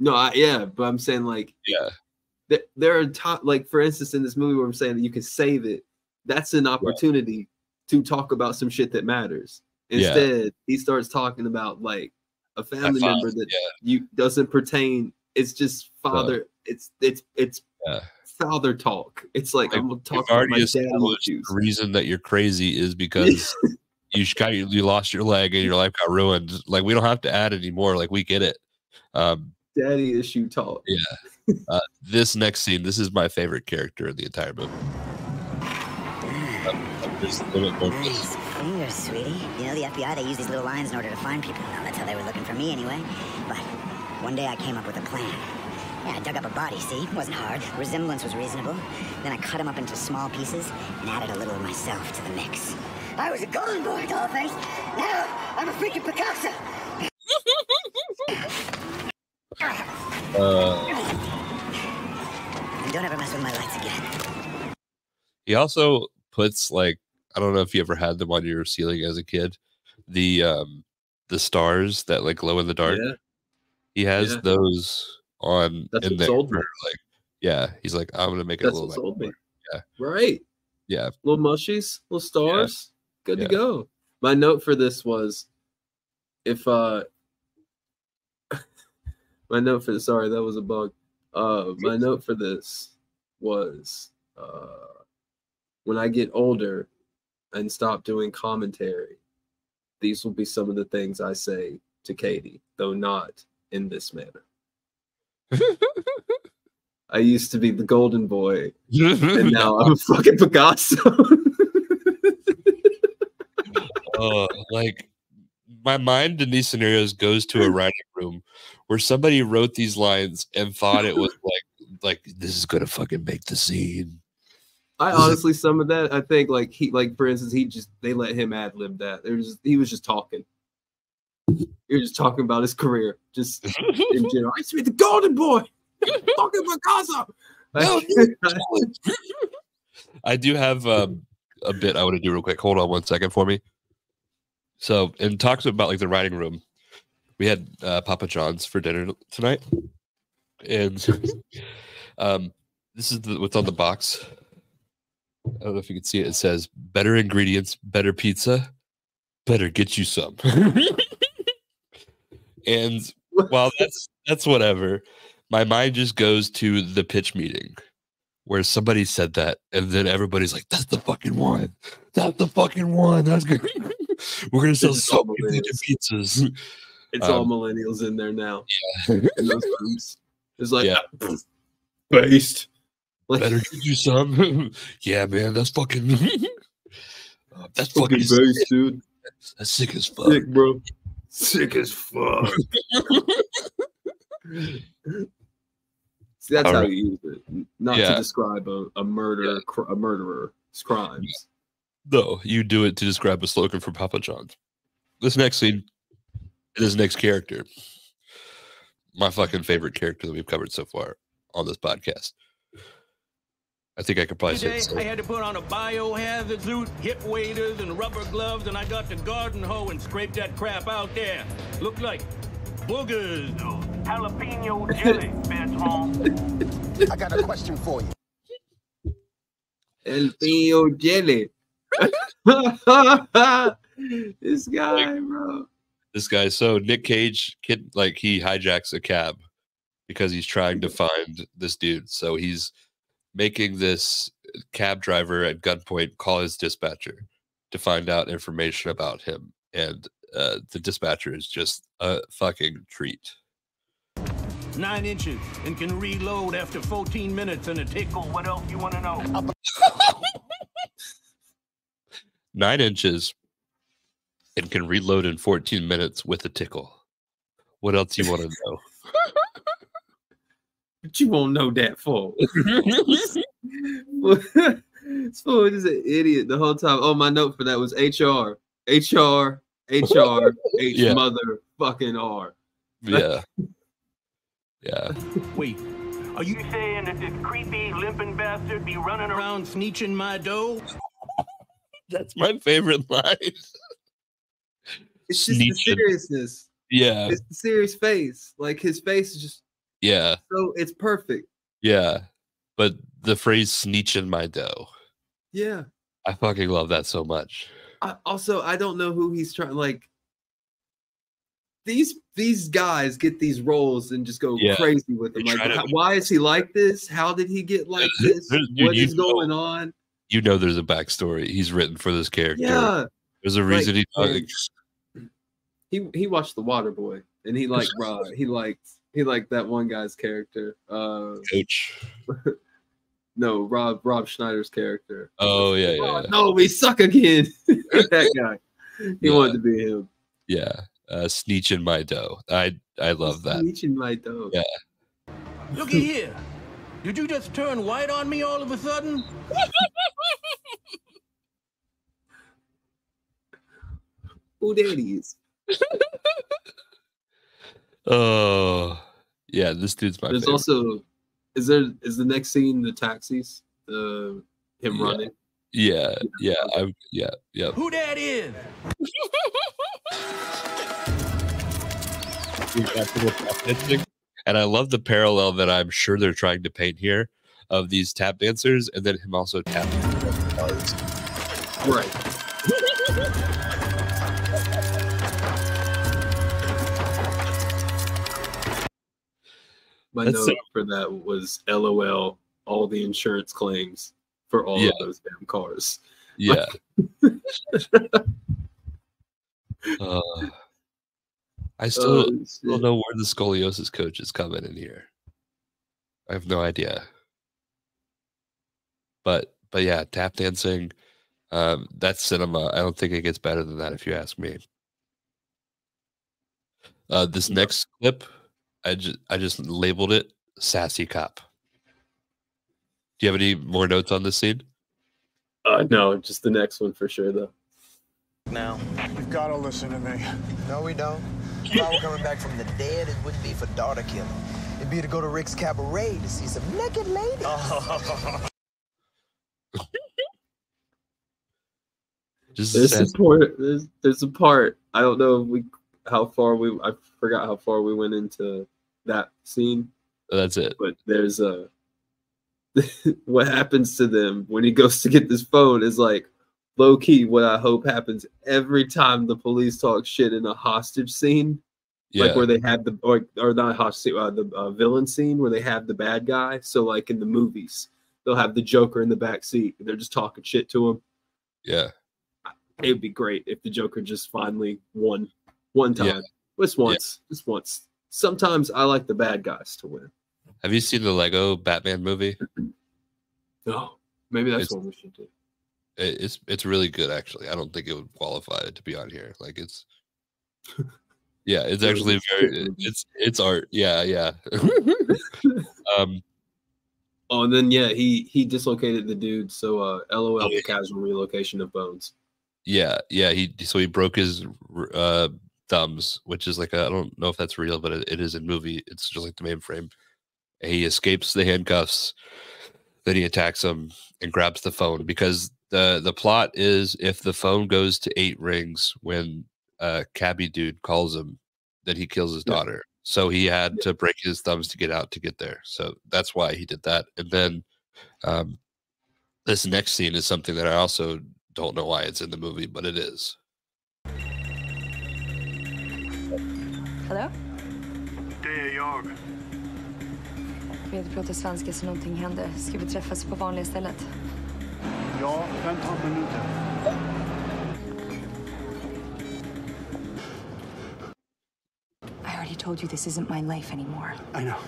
No, yeah, but I'm saying, like, yeah, there are like, for instance, in this movie where I'm saying that you can save it, that's an opportunity to talk about some shit that matters. Instead, he starts talking about, like, a family member that you doesn't pertain. It's just father. It's father talk. It's like, I'm gonna talk about my dad. The reason that you're crazy is because you lost your leg and your life got ruined. Like, we don't have to add anymore. Like, we get it. Daddy issue talk. Yeah. This next scene, this is my favorite character in the entire movie. Just a little bit more. Nice cleaner, sweetie. You know, the FBI, they use these little lines in order to find people. Now, that's how they were looking for me anyway. But one day I came up with a plan. Yeah, I dug up a body, see? It wasn't hard. Resemblance was reasonable. Then I cut him up into small pieces and added a little of myself to the mix. I was a golden boy, dollface. Now I'm a freaking Picasso. And don't ever mess with my lights again. He also puts, like, I don't know if you ever had them on your ceiling as a kid, the stars that, like, glow in the dark. Yeah. He has those on. That's what sold me. Like, yeah, he's like, I'm gonna make it. That's a little. That's what sold me. Yeah. Right. Yeah. Little mushies, little stars. Yeah. Good to go. My note for this was, sorry, that was a bug. My note for this was, when I get older and stop doing commentary, these will be some of the things I say to Katie, though not in this manner. I used to be the golden boy, and now I'm a fucking Picasso. Like, my mind in these scenarios goes to a writing room where somebody wrote these lines and thought it was like this is gonna fucking make the scene. I honestly, some of that, I think, like, for instance, they let him ad-lib that. He was just talking. He was just talking about his career, just in general. I used to be the golden boy. Fucking Picasso. I do have a bit I want to do real quick. Hold on one second for me. So, and talks about, like, the writing room. We had Papa John's for dinner tonight, and this is what's on the box. I don't know if you can see it. It says, better ingredients, better pizza, better get you some. And while that's whatever, my mind just goes to the pitch meeting where somebody said that, and then everybody's like, that's the fucking one. That's the fucking one. That's good. We're going to sell so many pizzas. It's all millennials in there now. Yeah. It's like, based. Like, better give you some. Yeah, man, that's fucking that's fucking sick. Base, dude. That's sick as fuck. Sick, bro. Sick as fuck. See, that's how you use it. Not to describe a murder, a murderer's crimes. No, you do it to describe a slogan for Papa John's. This next scene, this next character, my fucking favorite character that we've covered so far on this podcast. I think I could probably say so. I had to put on a biohazard suit, hip waders, and rubber gloves, and I got the garden hoe and scraped that crap out there. Looked like boogers. Jalapeno jelly, bitch. I got a question for you. Jalapeno jelly. This guy, bro. This guy. So Nick Cage, he hijacks a cab because he's trying to find this dude. So he's making this cab driver at gunpoint call his dispatcher to find out information about him. And the dispatcher is just a fucking treat. 9 inches and can reload after 14 minutes and a tickle. What else you want to know? 9 inches and can reload in 14 minutes with a tickle. What else you want to know? But you won't know that for. Spoon is an idiot the whole time. Oh, my note for that was HR, yeah. Motherfucking R. Yeah. Yeah. Wait, are you saying that this creepy, limping bastard be running around sneeching my dough? That's my favorite line. It's just the seriousness. Yeah. It's the serious face. Like, his face is just... Yeah. So it's perfect. Yeah. But the phrase sneeching my dough. Yeah. I fucking love that so much. I don't know who he's trying... Like, these guys get these roles and just go crazy with them. Like, why is he like this? How did he get like this? Dude, what is going on? You know there's a backstory he's written for this character. Yeah. There's a reason he watched The Waterboy and he liked Rod. He liked that one guy's character. Coach. No, Rob Schneider's character. Oh yeah, no, we suck again. That guy. He wanted to be him. Yeah. Sneeching my dough. I love that. Sneeching my dough. Yeah. Looky here. Did you just turn white on me all of a sudden? Who that is? Oh, yeah. This dude's my. There's favorite. Also, is the next scene the taxis? Him running. Yeah. Who that is? And I love the parallel that I'm sure they're trying to paint here of these tap dancers and then him also tapping. Right. My note for that was LOL, all the insurance claims for all of those damn cars. Yeah. I still don't know where the scoliosis coach is coming in here. I have no idea. But yeah, tap dancing, that's cinema. I don't think it gets better than that, if you ask me. This next clip, I just labeled it Sassy Cop. Do you have any more notes on this scene? No, just the next one for sure, though. Now you've got to listen to me. No, we don't. If I were coming back from the dead, it wouldn't be for daughter killing. It'd be to go to Rick's Cabaret to see some naked ladies. There's a part. I don't know if I forgot how far we went into that scene. That's it. But there's a what happens to them when he goes to get this phone is like low key what I hope happens every time the police talk shit in a hostage scene, like where they have the or not hostage, the villain scene where they have the bad guy. So like in the movies, they'll have the Joker in the back seat. And they're just talking shit to him. Yeah, it would be great if the Joker just finally won one time, just once. Sometimes I like the bad guys to win. Have you seen the Lego Batman movie? No, maybe that's what we should do. It's really good, actually. I don't think it would qualify to be on here. Like it's actually very it's art. Yeah. Oh, and then he dislocated the dude. So LOL the casual relocation of bones. Yeah. He broke his thumbs, which is like I don't know if that's real, but it is in movie. It's just like the mainframe. He escapes the handcuffs. Then he attacks him and grabs the phone because. The plot is if the phone goes to 8 rings when cabbie dude calls him, then he kills his daughter. So he had to break his thumbs to get out to get there. So that's why he did that. And then this next scene is something that I also don't know why it's in the movie, but it is. Hello? Det är jag. Vi pratar svenska så någonting händer. Ska vi träffas på vanliga stället? Ja, vänta en minut. I already told you this isn't my life anymore. I know.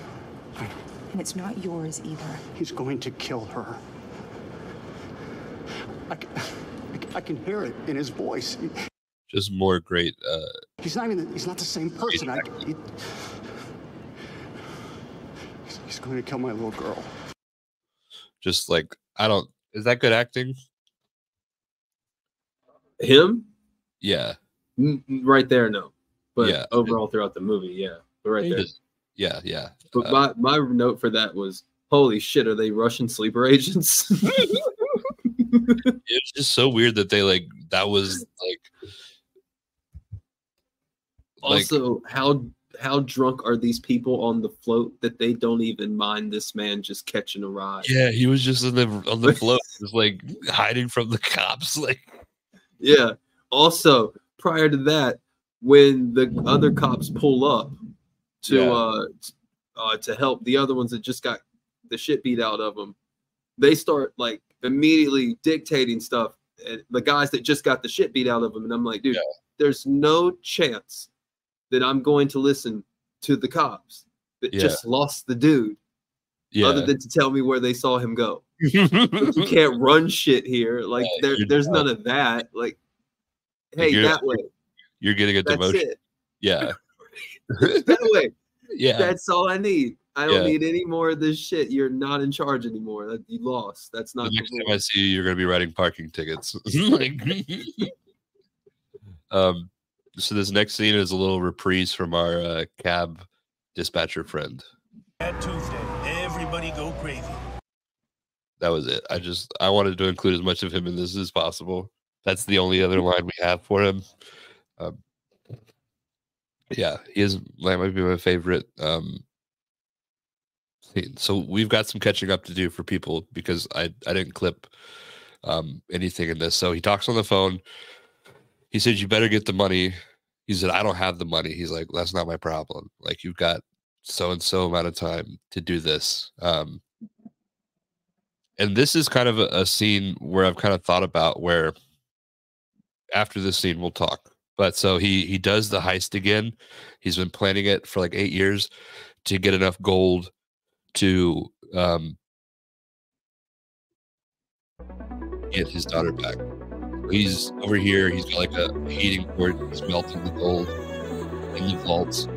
And it's not yours either. He's going to kill her. I can hear it in his voice. Just more great. He's not the same person. He's going to kill my little girl. Just like, is that good acting? Him? Yeah. Right there, no. But yeah, overall throughout the movie, yeah. But right there. Just, yeah, yeah. But my note for that was, holy shit, are they Russian sleeper agents? It's just so weird that they like, that was like. Also, how drunk are these people on the float that they don't even mind this man just catching a ride? Yeah, he was just on the float, just like hiding from the cops. Like, yeah. Also, prior to that, when the other cops pull up to to help the other ones that just got the shit beat out of them, they start like immediately dictating stuff. And the guys that just got the shit beat out of them, and I'm like, dude, there's no chance that I'm going to listen to the cops that just lost the dude, other than to tell me where they saw him go. You can't run shit here. Like there's none of that. Like, hey, that way. You're getting a demotion. That's it. Yeah. That way. Yeah. That's all I need. I don't need any more of this shit. You're not in charge anymore. You lost. That's not the next time I see you, you're going to be writing parking tickets. So this next scene is a little reprise from our cab dispatcher friend. That Tuesday, everybody go crazy. That was it. I wanted to include as much of him in this as possible. That's the only other line we have for him. Yeah, that might be my favorite scene. So we've got some catching up to do for people because I didn't clip anything in this. So he talks on the phone. He said, you better get the money. He said, I don't have the money. He's like, that's not my problem. Like, you've got so-and-so amount of time to do this. And this is kind of a scene where I've kind of thought about where after this scene, we'll talk. But so he does the heist again. He's been planning it for like 8 years to get enough gold to get his daughter back. He's over here. He's got like a heating port. He's melting the gold in the vaults.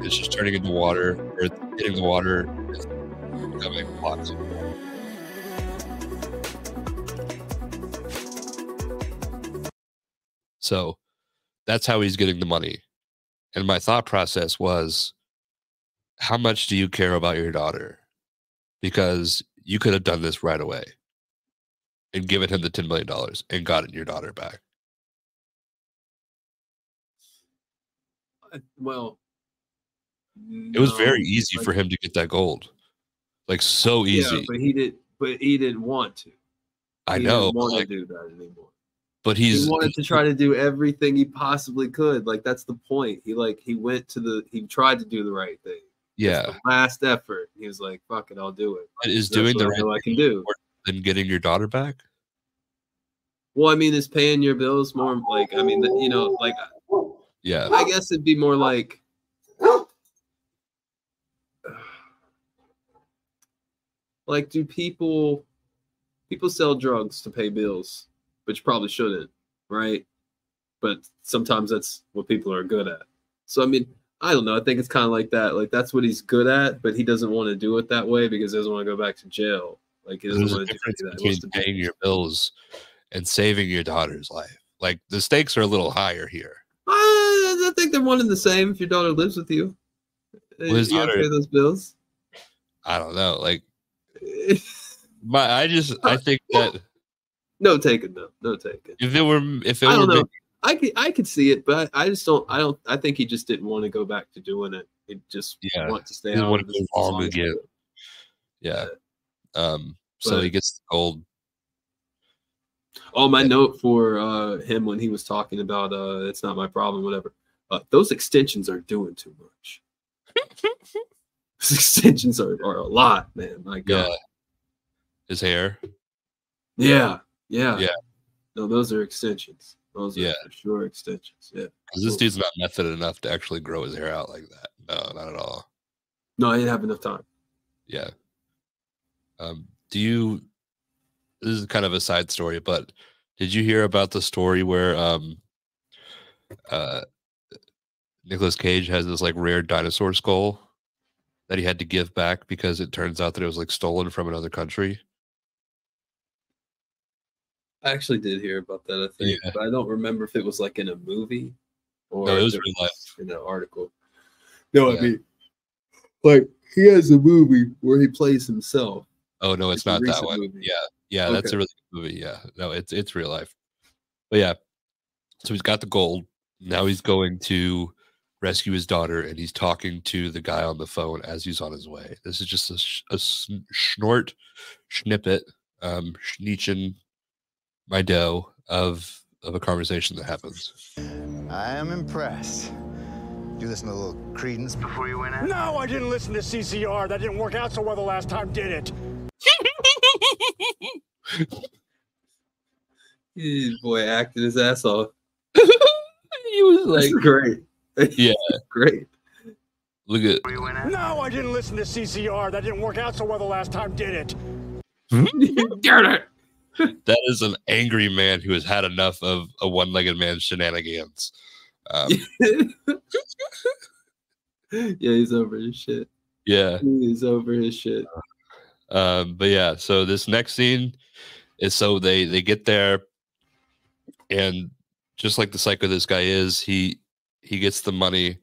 It's just turning into water, or it's hitting the water. It's becoming hot. So that's how he's getting the money. And my thought process was, how much do you care about your daughter? Because you could have done this right away and given him the $10 million and gotten your daughter back. Well, it was very easy for him to get that gold. Like, so easy. Yeah, but he didn't want to. I know. He didn't want to do that anymore. But he wanted to try to do everything he possibly could. Like, that's the point. He tried to do the right thing. Yeah. The last effort. He was like, fuck it, I'll do it. But is doing the right thing I can do than getting your daughter back? Well, I mean, it's paying your bills more. Like, I mean, you know, like, yeah, I guess it'd be more like, do people sell drugs to pay bills, which probably shouldn't, right? But sometimes that's what people are good at. So, I mean, I don't know. I think it's kind of like that. Like, that's what he's good at, but he doesn't want to do it that way because he doesn't want to go back to jail. Like, he doesn't want to do that. He wants to pay your bills and saving your daughter's life. Like, the stakes are a little higher here. I think they're one and the same. If your daughter lives with you, you have to pay those bills. I don't know. Like, I think that. No Taken, though. No Taken. If it were, I don't know. I could see it, but I just don't. I think he just didn't want to go back to doing it. He just want to stay on again. Yeah. So he gets the gold. Oh, my note for him when he was talking about it's not my problem, whatever. Those extensions are doing too much. Those extensions are a lot, man. My God. Yeah. His hair. Yeah. Yeah. Yeah. No, those are extensions. Those are for sure extensions. Yeah. Because this dude's not method enough to actually grow his hair out like that. No, not at all. No, I didn't have enough time. Yeah. This is kind of a side story, but did you hear about the story where Nicolas Cage has this like rare dinosaur skull that he had to give back because it turns out that it was like stolen from another country. I actually did hear about that, I think, but I don't remember if it was like in a movie or no, it was real life. In an article. No, I mean, like he has a movie where he plays himself. Oh no, it's not that one. Movie. Yeah, yeah, okay. That's a really good movie. Yeah, no, it's real life. But yeah, so he's got the gold. Now he's going to rescue his daughter, and he's talking to the guy on the phone as he's on his way. This is just a snippet my dough of a conversation that happens. I am impressed. You listen to a little Creedence before you went in? No, I didn't listen to CCR. That didn't work out so well the last time, did it? Boy, acted his ass off. He was like, great. Yeah, great. Look at. No, I didn't listen to CCR. That didn't work out so well the last time, did it? That is an angry man who has had enough of a one-legged man's shenanigans. Yeah, he's over his shit. Yeah, he's over his shit. But yeah, so this next scene is so they get there, and just like the psycho this guy is, he gets the money,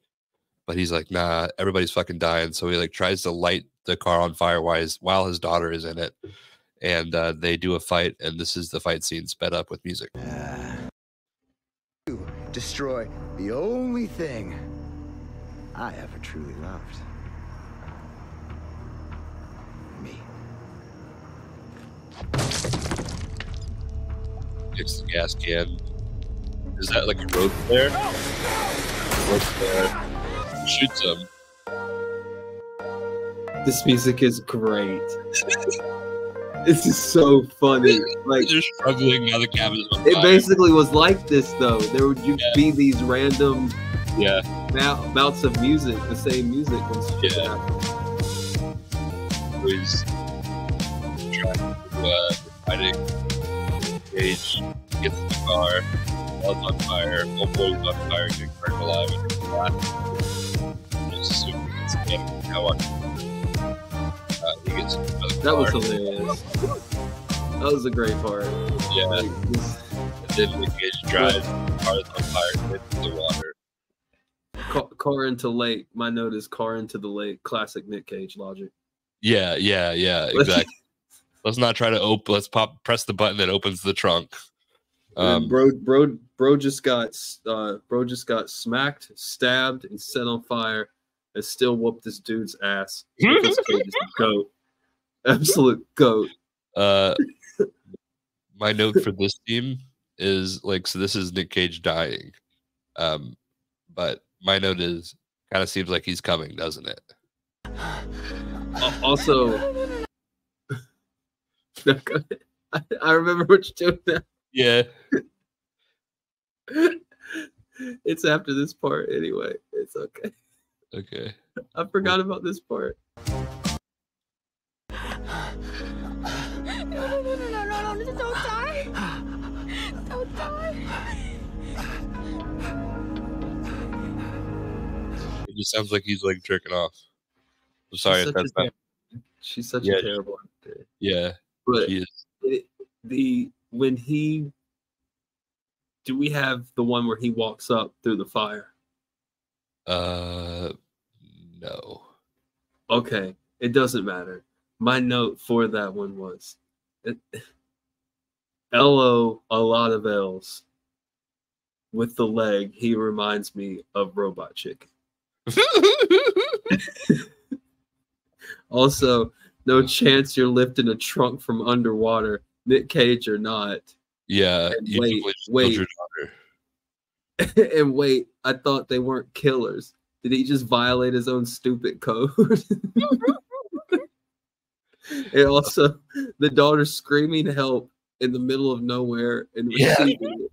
but he's like, nah, everybody's fucking dying. So he like tries to light the car on fire while his daughter is in it. And they do a fight, and this is the fight scene sped up with music. You destroy the only thing I ever truly loved. Me. Kicks the gas can. Is that like a rope there? Rope there. Shoots him. This music is great. This is so funny. Like they're struggling now. The cabin's on fire. It basically was like this though. There would be these random bouts of music, the same music. He's trying to fighting. Cage gets in the car. Blood's on fire. Old boy's on fire. Getting burned alive. Just super insane. That was hilarious. That was a great part. Yeah. And then the Cage drives cars on fire into the water. Car into lake. My note is car into the lake. Classic Nick Cage logic. Yeah. Exactly. Let's not try to open. Let's press the button that opens the trunk. Bro just got smacked, stabbed, and set on fire. And still whooped this dude's ass. Because Cage is a goat. Absolute goat. My note for this team is like, so this is Nick Cage dying. But my note is, kind of seems like he's coming, doesn't it? Also, I remember what you're doing now. Yeah. It's after this part anyway. It's okay. Okay. I forgot about this part. No, don't die. Don't die. It just sounds like he's like jerking off. I'm sorry if that's not. She's such a terrible actor. Yeah. But she is. Do we have the one where he walks up through the fire? No. Okay, it doesn't matter. My note for that one was L.O. a lot of L's. With the leg, he reminds me of Robot Chicken. Also, no chance you're lifting a trunk from underwater, Nick Cage or not. Yeah. And wait. And wait, I thought they weren't killers. Did he just violate his own stupid code? And also, the daughter screaming help in the middle of nowhere and receiving it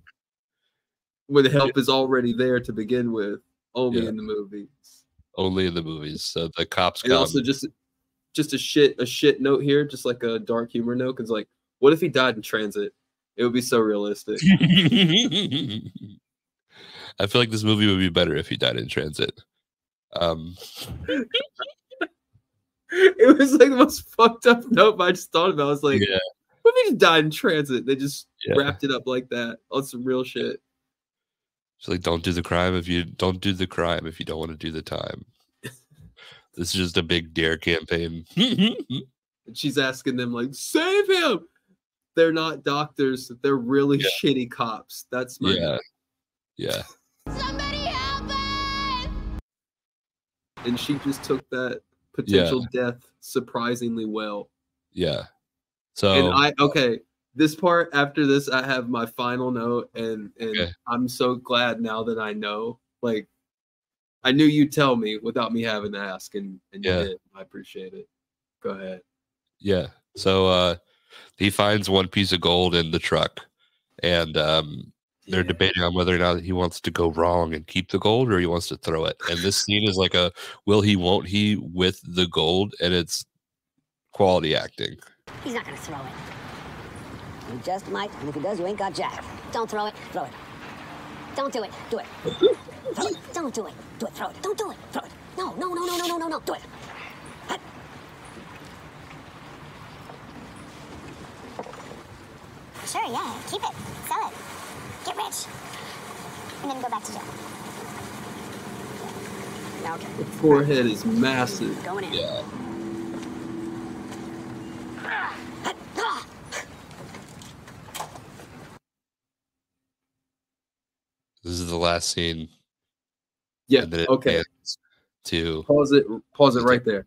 when help is already there to begin with. Only in the movies. Only in the movies. So the cops come. And also just a shit note here, just like a dark humor note. Because like, what if he died in transit? It would be so realistic. I feel like this movie would be better if he died in transit. It was like the most fucked up note I just thought about. I was like, yeah. What if he just died in transit? They just wrapped it up like that on some real shit. It's like, don't do the crime if you don't do the crime if you don't want to do the time. This is just a big dare campaign. And she's asking them, like, save him. They're not doctors. They're really shitty cops. That's my name. Yeah. Somebody help us! And she just took that potential death surprisingly well. Yeah. So and this part after this, I have my final note, and I'm so glad now that I know. Like, I knew you'd tell me without me having to ask, and you did. I appreciate it. Go ahead. Yeah. So he finds one piece of gold in the truck, and they're debating on whether or not he wants to go wrong and keep the gold, or he wants to throw it. And this scene is like a will he, won't he with the gold, and it's quality acting. He's not going to throw it. You just might, and if he does, you ain't got jack. Don't throw it. Throw it. Don't do it. Do it. Throw it. Don't do it. Do it. Throw it. Don't do it. Throw it. No, no, no, no, no, no, no, no. Do it. Sure, yeah. Keep it. Sell it. Get rich. And then go back to jail. Okay. The forehead is massive. Going in. Yeah. This is the last scene. Yeah. Okay. To pause it. Pause it right there.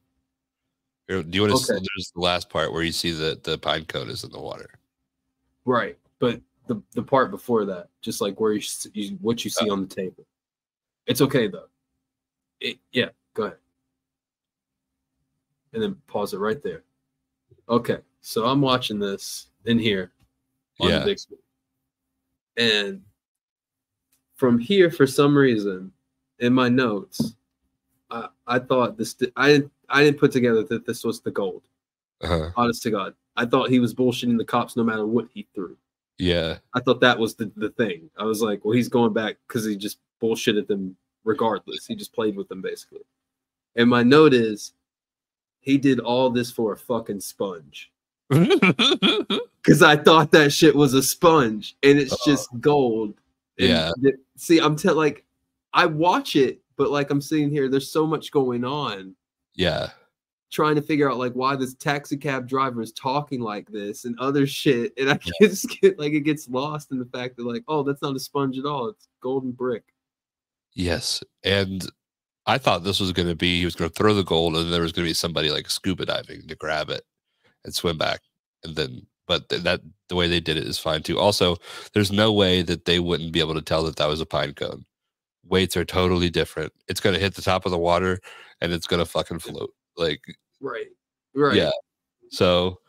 Do you want to? Okay. There's the last part where you see that the pine cone is in the water. Right, but the part before that, just like where you what you see on the table. It's okay though. Yeah. Go ahead. And then pause it right there. Okay, so I'm watching this in here on the big screen, and from here, for some reason, in my notes, I thought this. I didn't put together that this was the gold. Honest to God, I thought he was bullshitting the cops no matter what he threw. Yeah, I thought that was the thing. I was like, well, he's going back because he just bullshitted them regardless. He just played with them basically. And my note is, he did all this for a fucking sponge. Because I thought that shit was a sponge, and it's just gold. And see, I'm like, I watch it, but like I'm sitting here, there's so much going on. Yeah. Trying to figure out like why this taxi cab driver is talking like this and other shit. And I just get like, it gets lost in the fact that like, oh, that's not a sponge at all. It's golden brick. Yes. And I thought this was going to be, he was going to throw the gold and there was going to be somebody like scuba diving to grab it and swim back. And then, but that the way they did it is fine too. Also, there's no way that they wouldn't be able to tell that that was a pine cone. Weights are totally different. It's going to hit the top of the water and it's going to fucking float. Like, right. Yeah. So,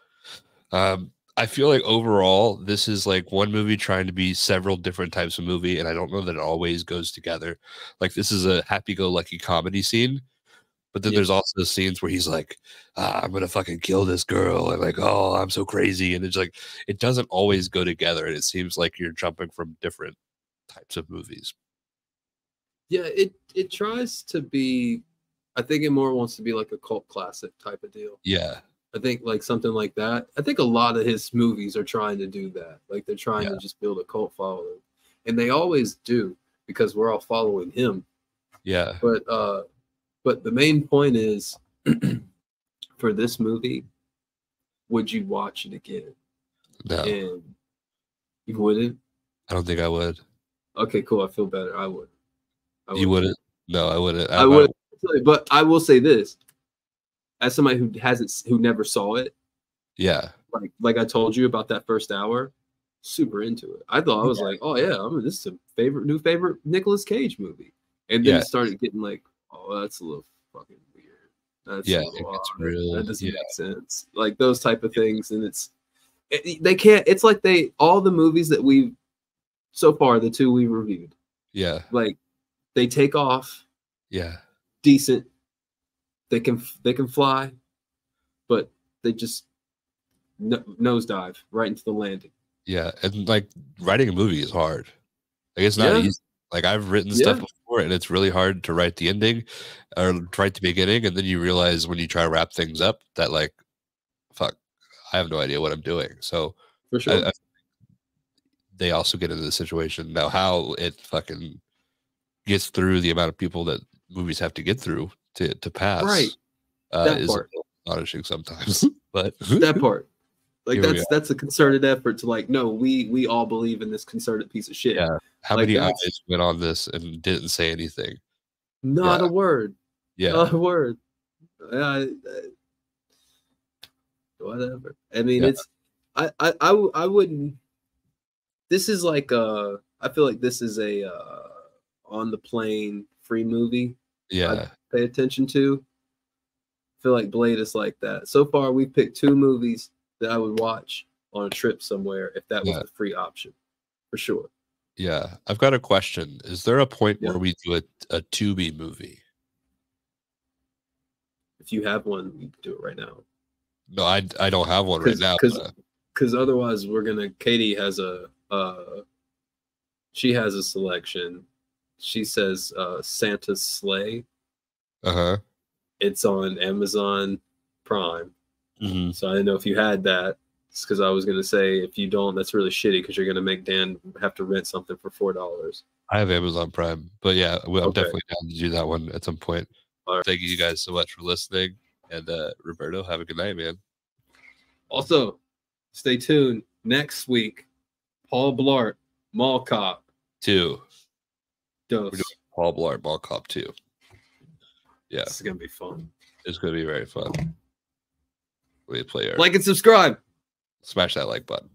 I feel like overall, this is like one movie trying to be several different types of movie, and I don't know that it always goes together. Like, this is a happy-go-lucky comedy scene, but then there's also scenes where he's like, I'm going to fucking kill this girl, and like, oh, I'm so crazy, and it's like, it doesn't always go together, and it seems like you're jumping from different types of movies. Yeah, it tries to be, I think it more wants to be like a cult classic type of deal. Yeah. I think like something like that. I think a lot of his movies are trying to do that. Like they're trying to just build a cult following, and they always do because we're all following him. Yeah. But the main point is for this movie, would you watch it again? No. And you wouldn't? I don't think I would. Okay, cool. I feel better. I would. You wouldn't? No, I wouldn't. I would. But I will say this. As somebody who hasn't, who never saw it, like I told you about that first hour, super into it. I thought I was like, oh yeah, I mean, this is a new favorite Nicolas Cage movie, and then it started getting like, oh, that's a little fucking weird. That's it's real. That doesn't make sense. Like those type of things, and they can't. It's like all the movies that we've so far, the two we reviewed, like they take off, decent. They can fly, but they just nosedive right into the landing. Yeah, and like writing a movie is hard. Like it's not easy. Like, I've written stuff before, and it's really hard to write the ending or to write the beginning, and then you realize when you try to wrap things up that, like, fuck, I have no idea what I'm doing. So for sure, I they also get into the situation now. How it fucking gets through the amount of people that movies have to get through to pass, right? That part is astonishing sometimes, but that part, like, that's a concerted effort to, like, no, we all believe in this concerted piece of shit. Yeah. How many eyes went on this and didn't say anything? Not a word. Yeah, not a word. Whatever. I mean, it's I wouldn't. This is like a, I feel like this is a on the plane free movie. Yeah, I'd pay attention to. I feel like Blade is like that. So far, we picked two movies that I would watch on a trip somewhere if that was the free option, for sure. Yeah, I've got a question. Is there a point where we do a Tubi movie? If you have one, we can do it right now. No, I don't have one right now. Because otherwise, we're gonna. Katie has a. She has a selection. She says Santa's Sleigh. Uh-huh. It's on Amazon Prime. Mm-hmm. So I didn't know if you had that. It's because I was going to say, if you don't, that's really shitty because you're going to make Dan have to rent something for $4. I have Amazon Prime. But yeah, I'm definitely down to do that one at some point. All right. Thank you guys so much for listening. And Roberto, have a good night, man. Also, stay tuned. Next week, Paul Blart, Mall Cop 2. We're doing Paul Blart Mall Cop 2. Yeah. This is going to be fun. It's going to be very fun. We play our... Like and subscribe. Smash that like button.